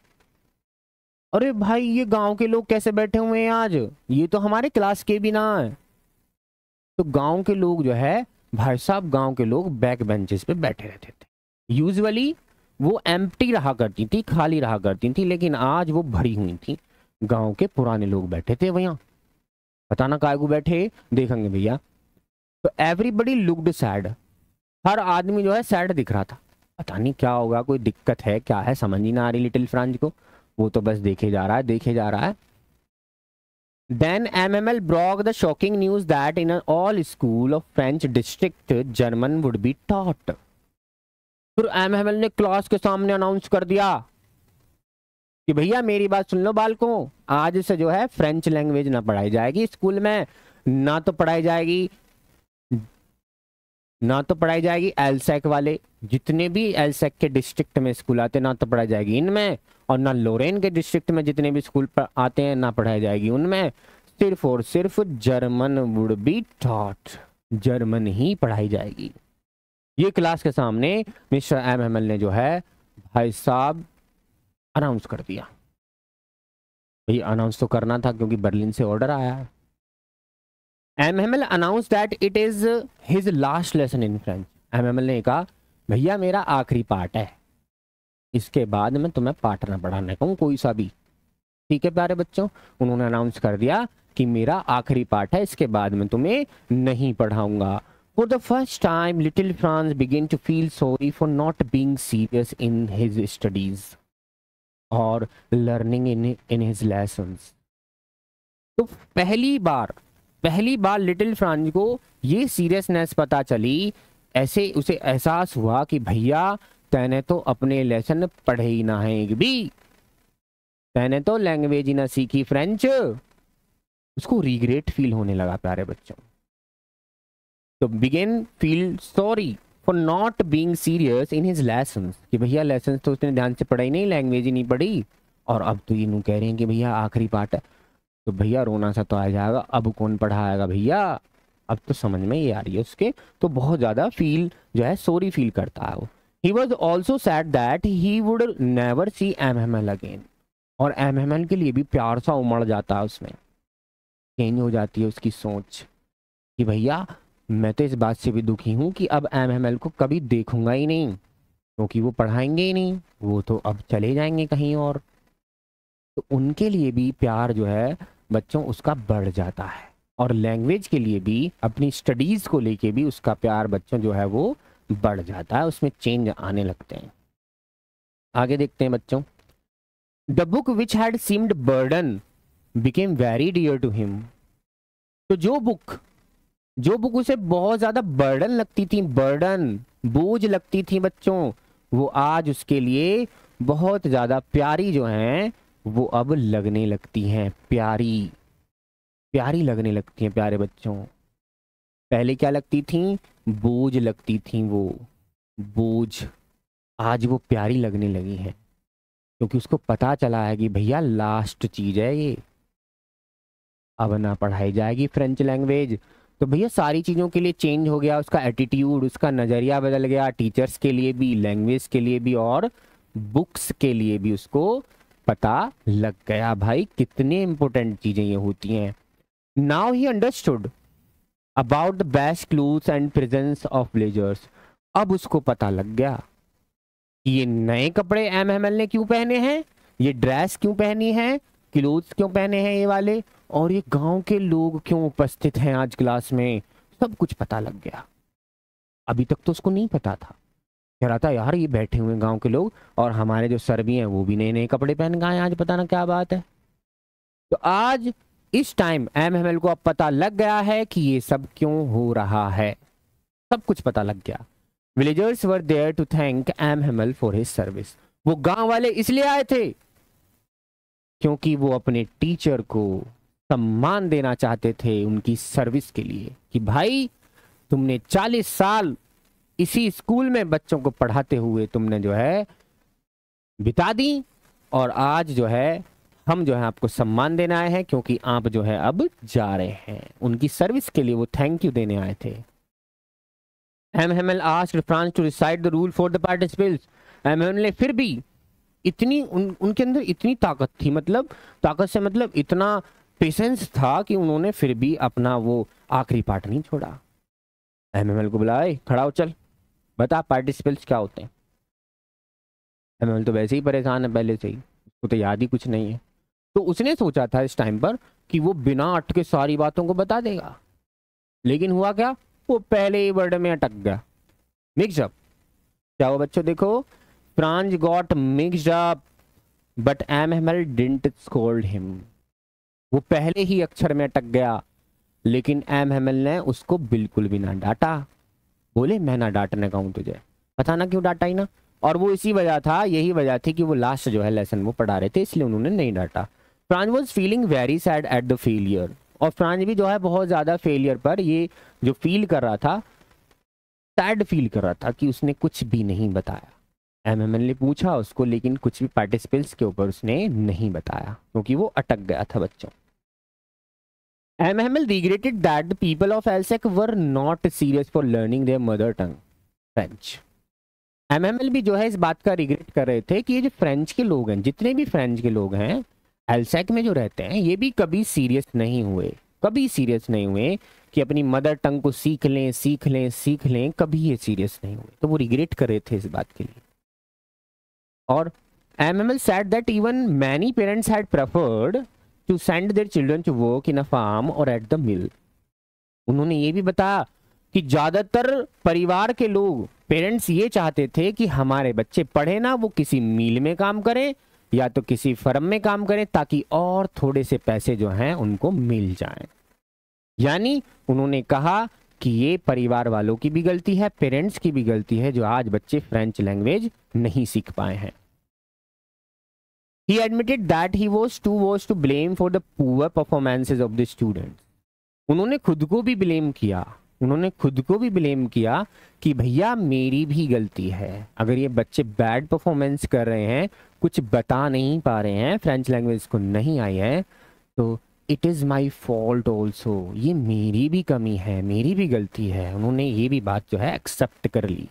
अरे भाई ये गांव के लोग कैसे बैठे हुए हैं आज, ये तो हमारे क्लास के भी ना है। तो गांव के लोग जो है भाई साहब, गांव के लोग बैक बेंचेस पे बैठे रहते थे, यूजुअली वो एम्प्टी रहा करती थी, खाली रहा करती थी, लेकिन आज वो भरी हुई थी। गांव के पुराने लोग बैठे थे वहाँ, पता ना कायगू बैठे, देखेंगे भैया। तो एवरीबडी लुक्ड सैड, हर आदमी जो है सैड दिख रहा था, पता नहीं क्या होगा, कोई दिक्कत है क्या है, समझ ही ना आ रही लिटिल फ्रांज को, वो तो बस देखे जा रहा है देखे जा रहा है। Then MML broke the shocking news that in all school of French district German would be taught. फिर एमएमएल ने क्लास के सामने अनाउंस कर दिया कि भैया मेरी बात सुन लो बालकों, आज से जो है फ्रेंच लैंग्वेज ना पढ़ाई जाएगी स्कूल में, ना तो पढ़ाई जाएगी एलसेक वाले जितने भी एलसेक के डिस्ट्रिक्ट में स्कूल आते, ना तो पढ़ाई जाएगी इनमें, और ना लोरेन के डिस्ट्रिक्ट में जितने भी स्कूल आते हैं ना पढ़ाई जाएगी उनमें, सिर्फ और सिर्फ German would be taught, German ही पढ़ाई जाएगी। ये क्लास के सामने मिस्टर एमएमएल ने जो है भाई साहब अनाउंस कर दिया। भैया अनाउंस तो करना था क्योंकि बर्लिन से ऑर्डर आया है। MML announce that it is his last lesson in French. MML ने कहा भैया मेरा आखिरी पार्ट है, इसके बाद मैं तुम्हें पार्ट ना पढ़ाने कहूँ कोई सा भी, ठीक है प्यारे बच्चों। उन्होंने अनाउंस कर दिया कि मेरा आखिरी पार्ट है, इसके बाद मैं तुम्हें नहीं पढ़ाऊंगा। For the first time, little Franz began to feel sorry for not being serious in his studies or learning in his lessons. तो पहली बार लिटिल फ्रांज को ये सीरियसनेस पता चली, ऐसे उसे एहसास हुआ कि भैया तैने तो अपने लेसन पढ़े ही ना है एक भी, तैने तो लैंग्वेज ही ना सीखी फ्रेंच। उसको रिग्रेट फील होने लगा प्यारे बच्चों। तो began feel sorry for not being serious in his lessons, कि भैया लेसन तो उसने ध्यान से पढ़ाई नहीं, लैंग्वेज ही नहीं पढ़ी, और अब तो यूँ कह रहे हैं कि भैया आखिरी पार्ट है, तो भैया रोना सा तो आ जाएगा, अब कौन पढ़ाएगा भैया, अब तो समझ में ही आ रही है उसके। तो बहुत ज़्यादा फील जो है सॉरी फील करता है वो। He was also sad that he would never see MML again, और एमएमएल के लिए भी प्यार सा उमड़ जाता है उसमें, चेंज हो जाती है उसकी सोच कि भैया मैं तो इस बात से भी दुखी हूँ कि अब एमएमएल को कभी देखूंगा ही नहीं, क्योंकि वो पढ़ाएंगे ही नहीं, वो तो अब चले जाएंगे कहीं और। तो उनके लिए भी प्यार जो है बच्चों उसका बढ़ जाता है, और लैंग्वेज के लिए भी, अपनी स्टडीज़ को लेके भी उसका प्यार बच्चों जो है वो बढ़ जाता है, उसमें चेंज आने लगते हैं। आगे देखते हैं बच्चों। The book which had seemed burden became very dear to him. तो जो बुक उसे बहुत ज़्यादा बर्डन लगती थी, बर्डन बोझ लगती थी बच्चों, वो आज उसके लिए बहुत ज़्यादा प्यारी जो हैं वो अब लगने लगती हैं, प्यारी प्यारी लगने लगती हैं प्यारे बच्चों। पहले क्या लगती थी, बोझ लगती थी, वो बोझ, आज वो प्यारी लगने लगी हैं, क्योंकि उसको पता चला है कि भैया लास्ट चीज़ है ये, अब ना पढ़ाई जाएगी फ्रेंच लैंग्वेज। तो भैया सारी चीज़ों के लिए चेंज हो गया उसका एटीट्यूड, उसका नज़रिया बदल गया, टीचर्स के लिए भी, लैंग्वेज के लिए भी, और बुक्स के लिए भी उसको पता लग गया भाई कितने इम्पोर्टेंट चीज़ें ये होती हैं। Now he understood about the best clues and presence of villagers. अब उसको पता लग गया कि ये नए कपड़े एमएमएल ने क्यों पहने हैं, ये ड्रेस क्यों पहनी है, क्लोथ्स क्यों पहने हैं ये वाले, और ये गांव के लोग क्यों उपस्थित हैं आज क्लास में, सब कुछ पता लग गया। अभी तक तो उसको नहीं पता था। कह रहा था यार ये बैठे हुए गांव के लोग और हमारे जो सर भी हैं वो भी नए नए कपड़े पहन के आए आज, पता ना क्या बात है। तो आज इस टाइम एमएमएल को अब पता लग गया है कि ये सब क्यों हो रहा है, सब कुछ पता लग गया। Villagers were there to thank MML for his service. वो गांव वाले इसलिए आए थे क्योंकि वो अपने टीचर को सम्मान देना चाहते थे उनकी सर्विस के लिए कि भाई तुमने 40 साल इसी स्कूल में बच्चों को पढ़ाते हुए तुमने जो है बिता दी, और आज जो है हम जो है आपको सम्मान देने आए हैं क्योंकि आप जो है अब जा रहे हैं। उनकी सर्विस के लिए वो थैंक यू देने आए थे। MML asked France to recite the rule for the participants. MML ने फिर भी इतनी उनके अंदर इतनी ताकत थी, मतलब ताकत से मतलब इतना पेशेंस था कि उन्होंने फिर भी अपना वो आखिरी पार्ट नहीं छोड़ा। एमएमएल को बुलाए, खड़ा हो चल, बता पार्टिसिपेंट्स क्या होते हैं। एमएमएल तो वैसे ही परेशान है पहले से ही, उसको तो याद ही कुछ नहीं है। तो उसने सोचा था इस टाइम पर कि वो बिना अटके सारी बातों को बता देगा, लेकिन हुआ क्या, वो पहले ही वर्ड में अटक गया। मिक्स अप क्या हुआ बच्चों, देखो Franz got mix up but MML didn't scold him. वो पहले ही अक्षर में अटक गया लेकिन एमएमएल ने उसको बिल्कुल भी ना डांटा। बोले मैं ना डांटने का हूँ तुझे, पता ना क्यों डांटा ही ना। और वो इसी वजह था, यही वजह थी कि वो लास्ट जो है लेसन वो पढ़ा रहे थे इसलिए उन्होंने नहीं डांटा। Franz was feeling very sad at the failure, और फ्रांज भी जो है बहुत ज़्यादा फेलियर पर ये जो फील कर रहा था, सैड फील कर रहा था कि उसने कुछ भी नहीं बताया। एमएमएल ने पूछा उसको लेकिन कुछ भी पार्टिसिपेंट्स के ऊपर उसने नहीं बताया क्योंकि वो अटक गया था बच्चों। MML regretted that the people of Alsace were not serious for learning their mother tongue French. MML भी जो है इस बात का रिग्रेट कर रहे थे कि ये जो फ्रेंच के लोग हैं, जितने भी फ्रेंच के लोग हैं एलसेक में जो रहते हैं, ये भी कभी सीरियस नहीं हुए, कभी सीरियस नहीं हुए कि अपनी मदर टंग को सीख लें सीख लें सीख लें, कभी ये सीरियस नहीं हुए। तो वो रिग्रेट कर रहे थे इस बात के लिए। और MML said that even many parents had preferred to send their children to work in a farm और एट द मिल। उन्होंने ये भी बताया कि ज़्यादातर परिवार के लोग, पेरेंट्स ये चाहते थे कि हमारे बच्चे पढ़े ना, वो किसी मिल में काम करें या तो किसी फर्म में काम करें ताकि और थोड़े से पैसे जो हैं उनको मिल जाएं। यानी उन्होंने कहा कि ये परिवार वालों की भी गलती है, पेरेंट्स की भी गलती है जो आज बच्चे फ्रेंच लैंग्वेज नहीं सीख पाए हैं। He admitted that he was to blame for the poor performances of the students. उन्होंने खुद को भी ब्लेम किया, उन्होंने खुद को भी ब्लेम किया कि भैया मेरी भी गलती है अगर ये बच्चे बैड परफॉर्मेंस कर रहे हैं, कुछ बता नहीं पा रहे हैं, फ्रेंच लैंग्वेज को नहीं आई है, तो it is my fault also, ये मेरी भी कमी है, मेरी भी गलती है। उन्होंने ये भी बात जो है एक्सेप्ट कर ली।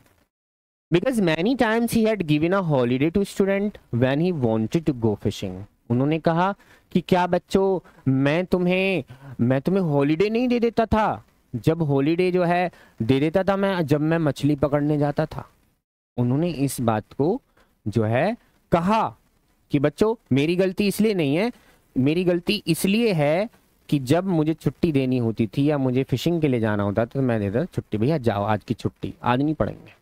Because many times he had given a holiday to student when he wanted to go fishing. उन्होंने कहा कि क्या बच्चों मैं तुम्हें हॉलीडे नहीं दे देता था, जब हॉलीडे जो है दे देता था मैं, जब मैं मछली पकड़ने जाता था। उन्होंने इस बात को जो है कहा कि बच्चों मेरी गलती इसलिए नहीं है, मेरी गलती इसलिए है कि जब मुझे छुट्टी देनी होती थी या मुझे फिशिंग के लिए जाना होता था तो मैं देता छुट्टी, भैया जाओ आज की छुट्टी, आज नहीं पढ़ेंगे।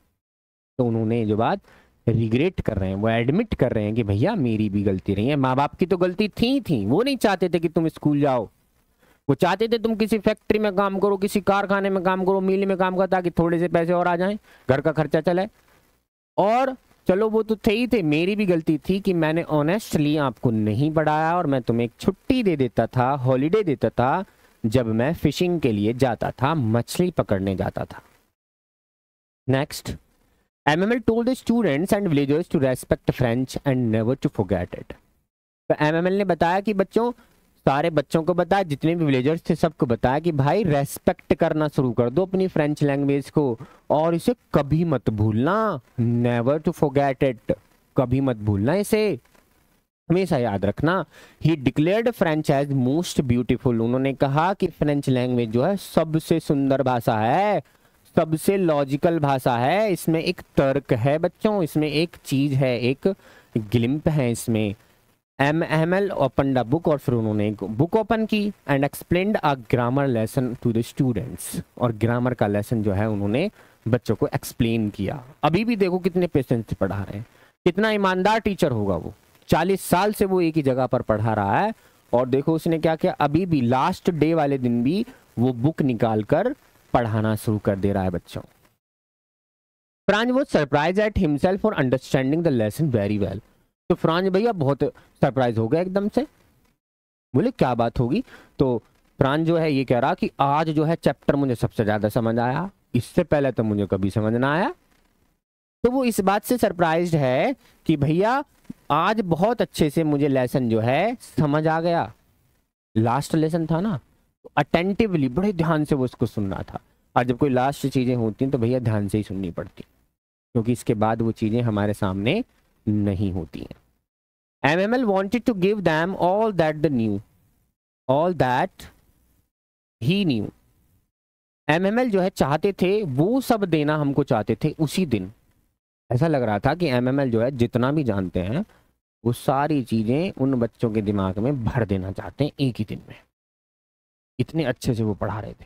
तो उन्होंने जो बात रिग्रेट कर रहे हैं, वो एडमिट कर रहे हैं कि भैया मेरी भी गलती नहीं है। माँ बाप की तो गलती थी, वो नहीं चाहते थे कि तुम स्कूल जाओ, वो चाहते थे तुम किसी फैक्ट्री में काम करो, किसी कारखाने में काम करो, मिल में काम करो ताकि थोड़े से पैसे और आ जाएं, घर का खर्चा चले। और चलो वो तो थे ही थे, मेरी भी गलती थी कि मैंने ऑनेस्टली आपको नहीं पढ़ाया और मैं तुम्हें एक छुट्टी दे देता था, हॉलीडे देता था जब मैं फिशिंग के लिए जाता था, मछली पकड़ने जाता था। Next MML told the students and villagers to respect French and never to forget it. तो एमएमएल ने बताया कि बच्चों, सारे बच्चों को बताया, जितने भी विलेजर्स थे सबको बताया कि भाई रेस्पेक्ट करना शुरू कर दो अपनी फ्रेंच लैंग्वेज को और इसे कभी मत भूलना, नेवर टू फॉरगेट इट, कभी मत भूलना, इसे हमेशा याद रखना। He declared French as most beautiful. उन्होंने कहा कि फ्रेंच लैंग्वेज जो है सबसे सुंदर भाषा है, सबसे लॉजिकल भाषा है, इसमें एक तर्क है बच्चों, इसमें एक चीज़ है, एक गिलिम्प है इसमें, MML opened a book और फिर उन्होंने एक बुक ओपन की and explained a grammar lesson to the students, और ग्रामर का लेसन जो है उन्होंने बच्चों को एक्सप्लेन किया। अभी भी देखो कितने पेशेंस से पढ़ा रहे हैं, कितना ईमानदार टीचर होगा वो, 40 साल से वो एक ही जगह पर पढ़ा रहा है और देखो उसने क्या किया, अभी भी लास्ट डे वाले दिन भी वो बुक निकाल कर पढ़ाना शुरू कर दे रहा है बच्चों। फ्रांज वो surprise at himself for understanding the lesson very well. तो फ्रांज भैया बहुत सरप्राइज हो गया एकदम से, बोले क्या बात होगी। तो फ्रांज जो है ये कह रहा कि आज जो है चैप्टर मुझे सबसे ज्यादा समझ आया, इससे पहले तो मुझे कभी समझ ना आया। तो वो इस बात से सरप्राइज्ड है कि भैया आज बहुत अच्छे से मुझे लेसन जो है समझ आ गया, लास्ट लेसन था ना, तो अटेंटिवली बड़े ध्यान से वो उसको सुनना था। और जब कोई लास्ट चीज़ें होती हैं तो भैया ध्यान से ही सुननी पड़ती, क्योंकि इसके बाद वो चीज़ें हमारे सामने नहीं होती हैं। MML wanted to give them all that they knew, all that he knew। MML जो है चाहते थे वो सब देना हमको चाहते थे उसी दिन। ऐसा लग रहा था कि MML जो है जितना भी जानते हैं वो सारी चीज़ें उन बच्चों के दिमाग में भर देना चाहते हैं एक ही दिन में, इतने अच्छे से वो पढ़ा रहे थे।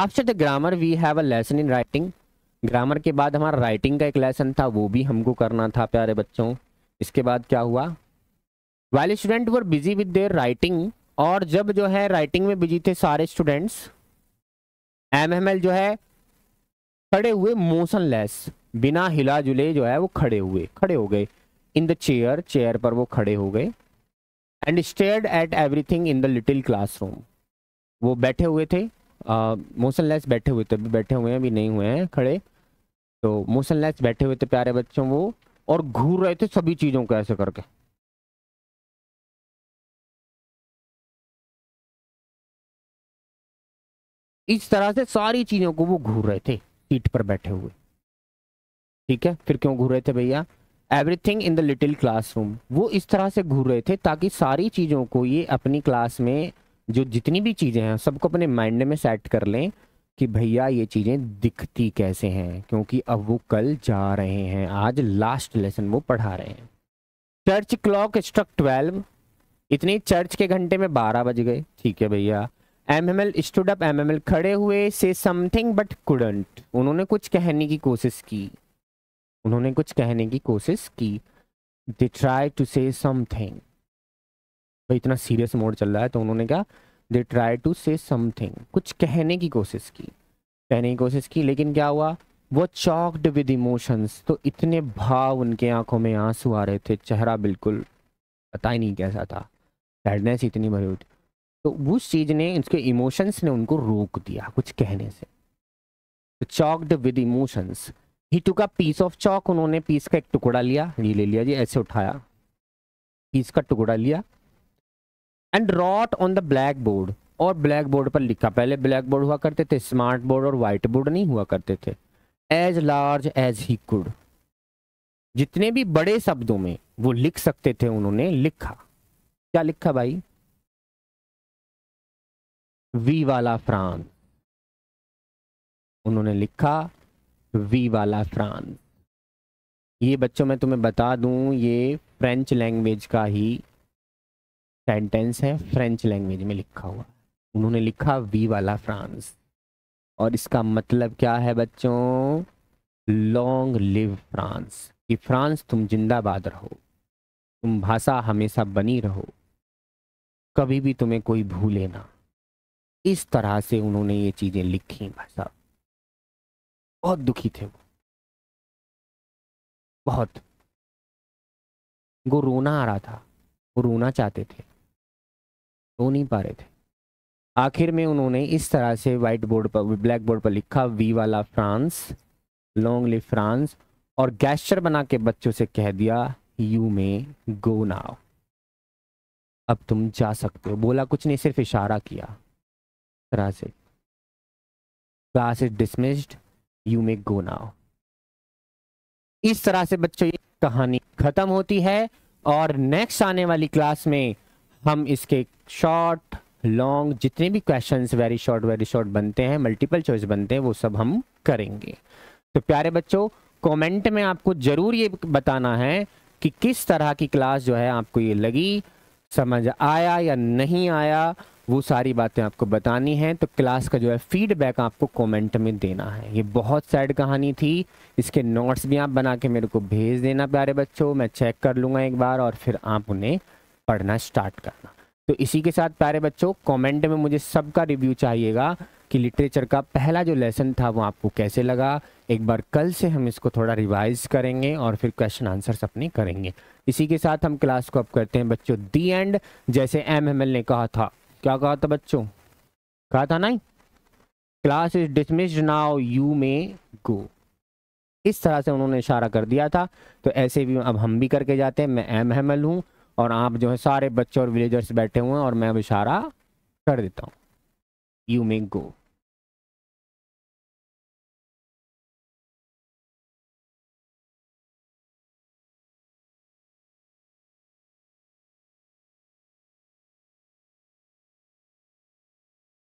After the grammar we have a lesson in writing. Grammar के बाद हमारा राइटिंग का एक लेसन था, वो भी हमको करना था प्यारे बच्चों। इसके बाद क्या हुआ, while student were busy with their writing, और जब जो है राइटिंग में बिजी थे सारे स्टूडेंट्स, MML जो है खड़े हुए मोशनलेस, बिना हिला जुले जो है वो खड़े हो गए। इन द चेयर, चेयर पर वो खड़े हो गए। And stared at everything in the little classroom. वो बैठे हुए थे मोशनलेस, बैठे हुए थे, बैठे हुए हैं अभी नहीं हुए हैं खड़े, तो मोशनलेस बैठे हुए थे प्यारे बच्चों वो, और घूर रहे थे सभी चीज़ों को ऐसे करके। इस तरह से सारी चीज़ों को वो घूर रहे थे सीट पर बैठे हुए, ठीक है। फिर क्यों घूर रहे थे भैया, everything in the little classroom, वो इस तरह से घूर रहे थे ताकि सारी चीज़ों को ये अपनी क्लास में जो जितनी भी चीज़ें हैं सबको अपने माइंड में सेट कर लें कि भैया ये चीज़ें दिखती कैसे हैं, क्योंकि अब वो कल जा रहे हैं, आज लास्ट लेसन वो पढ़ा रहे हैं। चर्च क्लॉक स्ट्रक 12, इतने चर्च के घंटे में 12 बज गए, ठीक है भैया। MML स्टूड अप, MML खड़े हुए, से समथिंग बट कुडंट, उन्होंने कुछ कहने की कोशिश की, they try to say something, भाई इतना सीरियस मोड चल रहा है तो उन्होंने क्या, they try to say something, कुछ कहने की कोशिश की, लेकिन क्या हुआ, वो चॉक्ड विद इमोशंस, तो इतने भाव उनके आंखों में आंसू आ रहे थे, चेहरा बिल्कुल पता ही नहीं कैसा था, सैडनेस इतनी भरी हुई, तो उस चीज़ ने, इसके इमोशंस ने उनको रोक दिया कुछ कहने से। Choked with emotions, he took a piece of chalk, उन्होंने पीस का एक टुकड़ा लिया, ये ले लिया जी, ऐसे उठाया पीस का टुकड़ा लिया, and wrote on the black board, और ब्लैक बोर्ड पर लिखा। पहले ब्लैक बोर्ड हुआ करते थे, स्मार्ट बोर्ड और वाइट बोर्ड नहीं हुआ करते थे। As large as he could, जितने भी बड़े शब्दों में वो लिख सकते थे उन्होंने लिखा। क्या लिखा भाई, वी वाला फ्रांस, उन्होंने लिखा वी वाला फ्रांस। ये बच्चों मैं तुम्हें बता दूं, ये फ्रेंच लैंग्वेज का ही सेंटेंस है, फ्रेंच लैंग्वेज में लिखा हुआ, उन्होंने लिखा वी वाला फ्रांस, और इसका मतलब क्या है बच्चों, लॉन्ग लिव फ्रांस, कि फ्रांस तुम जिंदाबाद रहो, तुम भाषा हमेशा बनी रहो, कभी भी तुम्हें कोई भूले ना। इस तरह से उन्होंने ये चीज़ें लिखी भाषा। बहुत दुखी थे वो, बहुत, उनको रोना आ रहा था, वो रोना चाहते थे, रो नहीं पा रहे थे। आखिर में उन्होंने इस तरह से वाइट बोर्ड पर, ब्लैक बोर्ड पर लिखा vive la France, long live France, और गैस्चर बना के बच्चों से कह दिया यू मे गो नाउ, अब तुम जा सकते हो। बोला कुछ नहीं, सिर्फ इशारा किया तरह से, class is dismissed, you may go now. इस तरह से बच्चों ये कहानी खत्म होती है, और नेक्स्ट आने वाली क्लास में हम इसके शॉर्ट लॉन्ग जितने भी क्वेश्चंस वेरी शॉर्ट बनते हैं, मल्टीपल चॉइस बनते हैं, वो सब हम करेंगे। तो प्यारे बच्चों कमेंट में आपको जरूर ये बताना है कि किस तरह की क्लास जो है आपको ये लगी, समझ आया या नहीं आया, वो सारी बातें आपको बतानी हैं। तो क्लास का जो है फीडबैक आपको कमेंट में देना है। ये बहुत सैड कहानी थी, इसके नोट्स भी आप बना के मेरे को भेज देना प्यारे बच्चों, मैं चेक कर लूँगा एक बार और फिर आप उन्हें पढ़ना स्टार्ट करना। तो इसी के साथ प्यारे बच्चों कमेंट में मुझे सबका रिव्यू चाहिएगा कि लिटरेचर का पहला जो लेसन था वो आपको कैसे लगा। एक बार कल से हम इसको थोड़ा रिवाइज करेंगे और फिर क्वेश्चन आंसर्स अपने करेंगे। इसी के साथ हम क्लास को अब करते हैं बच्चों दी एंड। जैसे एमएमएल ने कहा था, क्या कहा था बच्चों, कहा था ना class is dismissed now you may go, इस तरह से उन्होंने इशारा कर दिया था। तो ऐसे भी अब हम भी करके जाते हैं। मैं एमएमएल हूँ और आप जो है सारे बच्चे और विलेजर्स बैठे हुए हैं और मैं अब इशारा कर देता हूँ यू मे गो।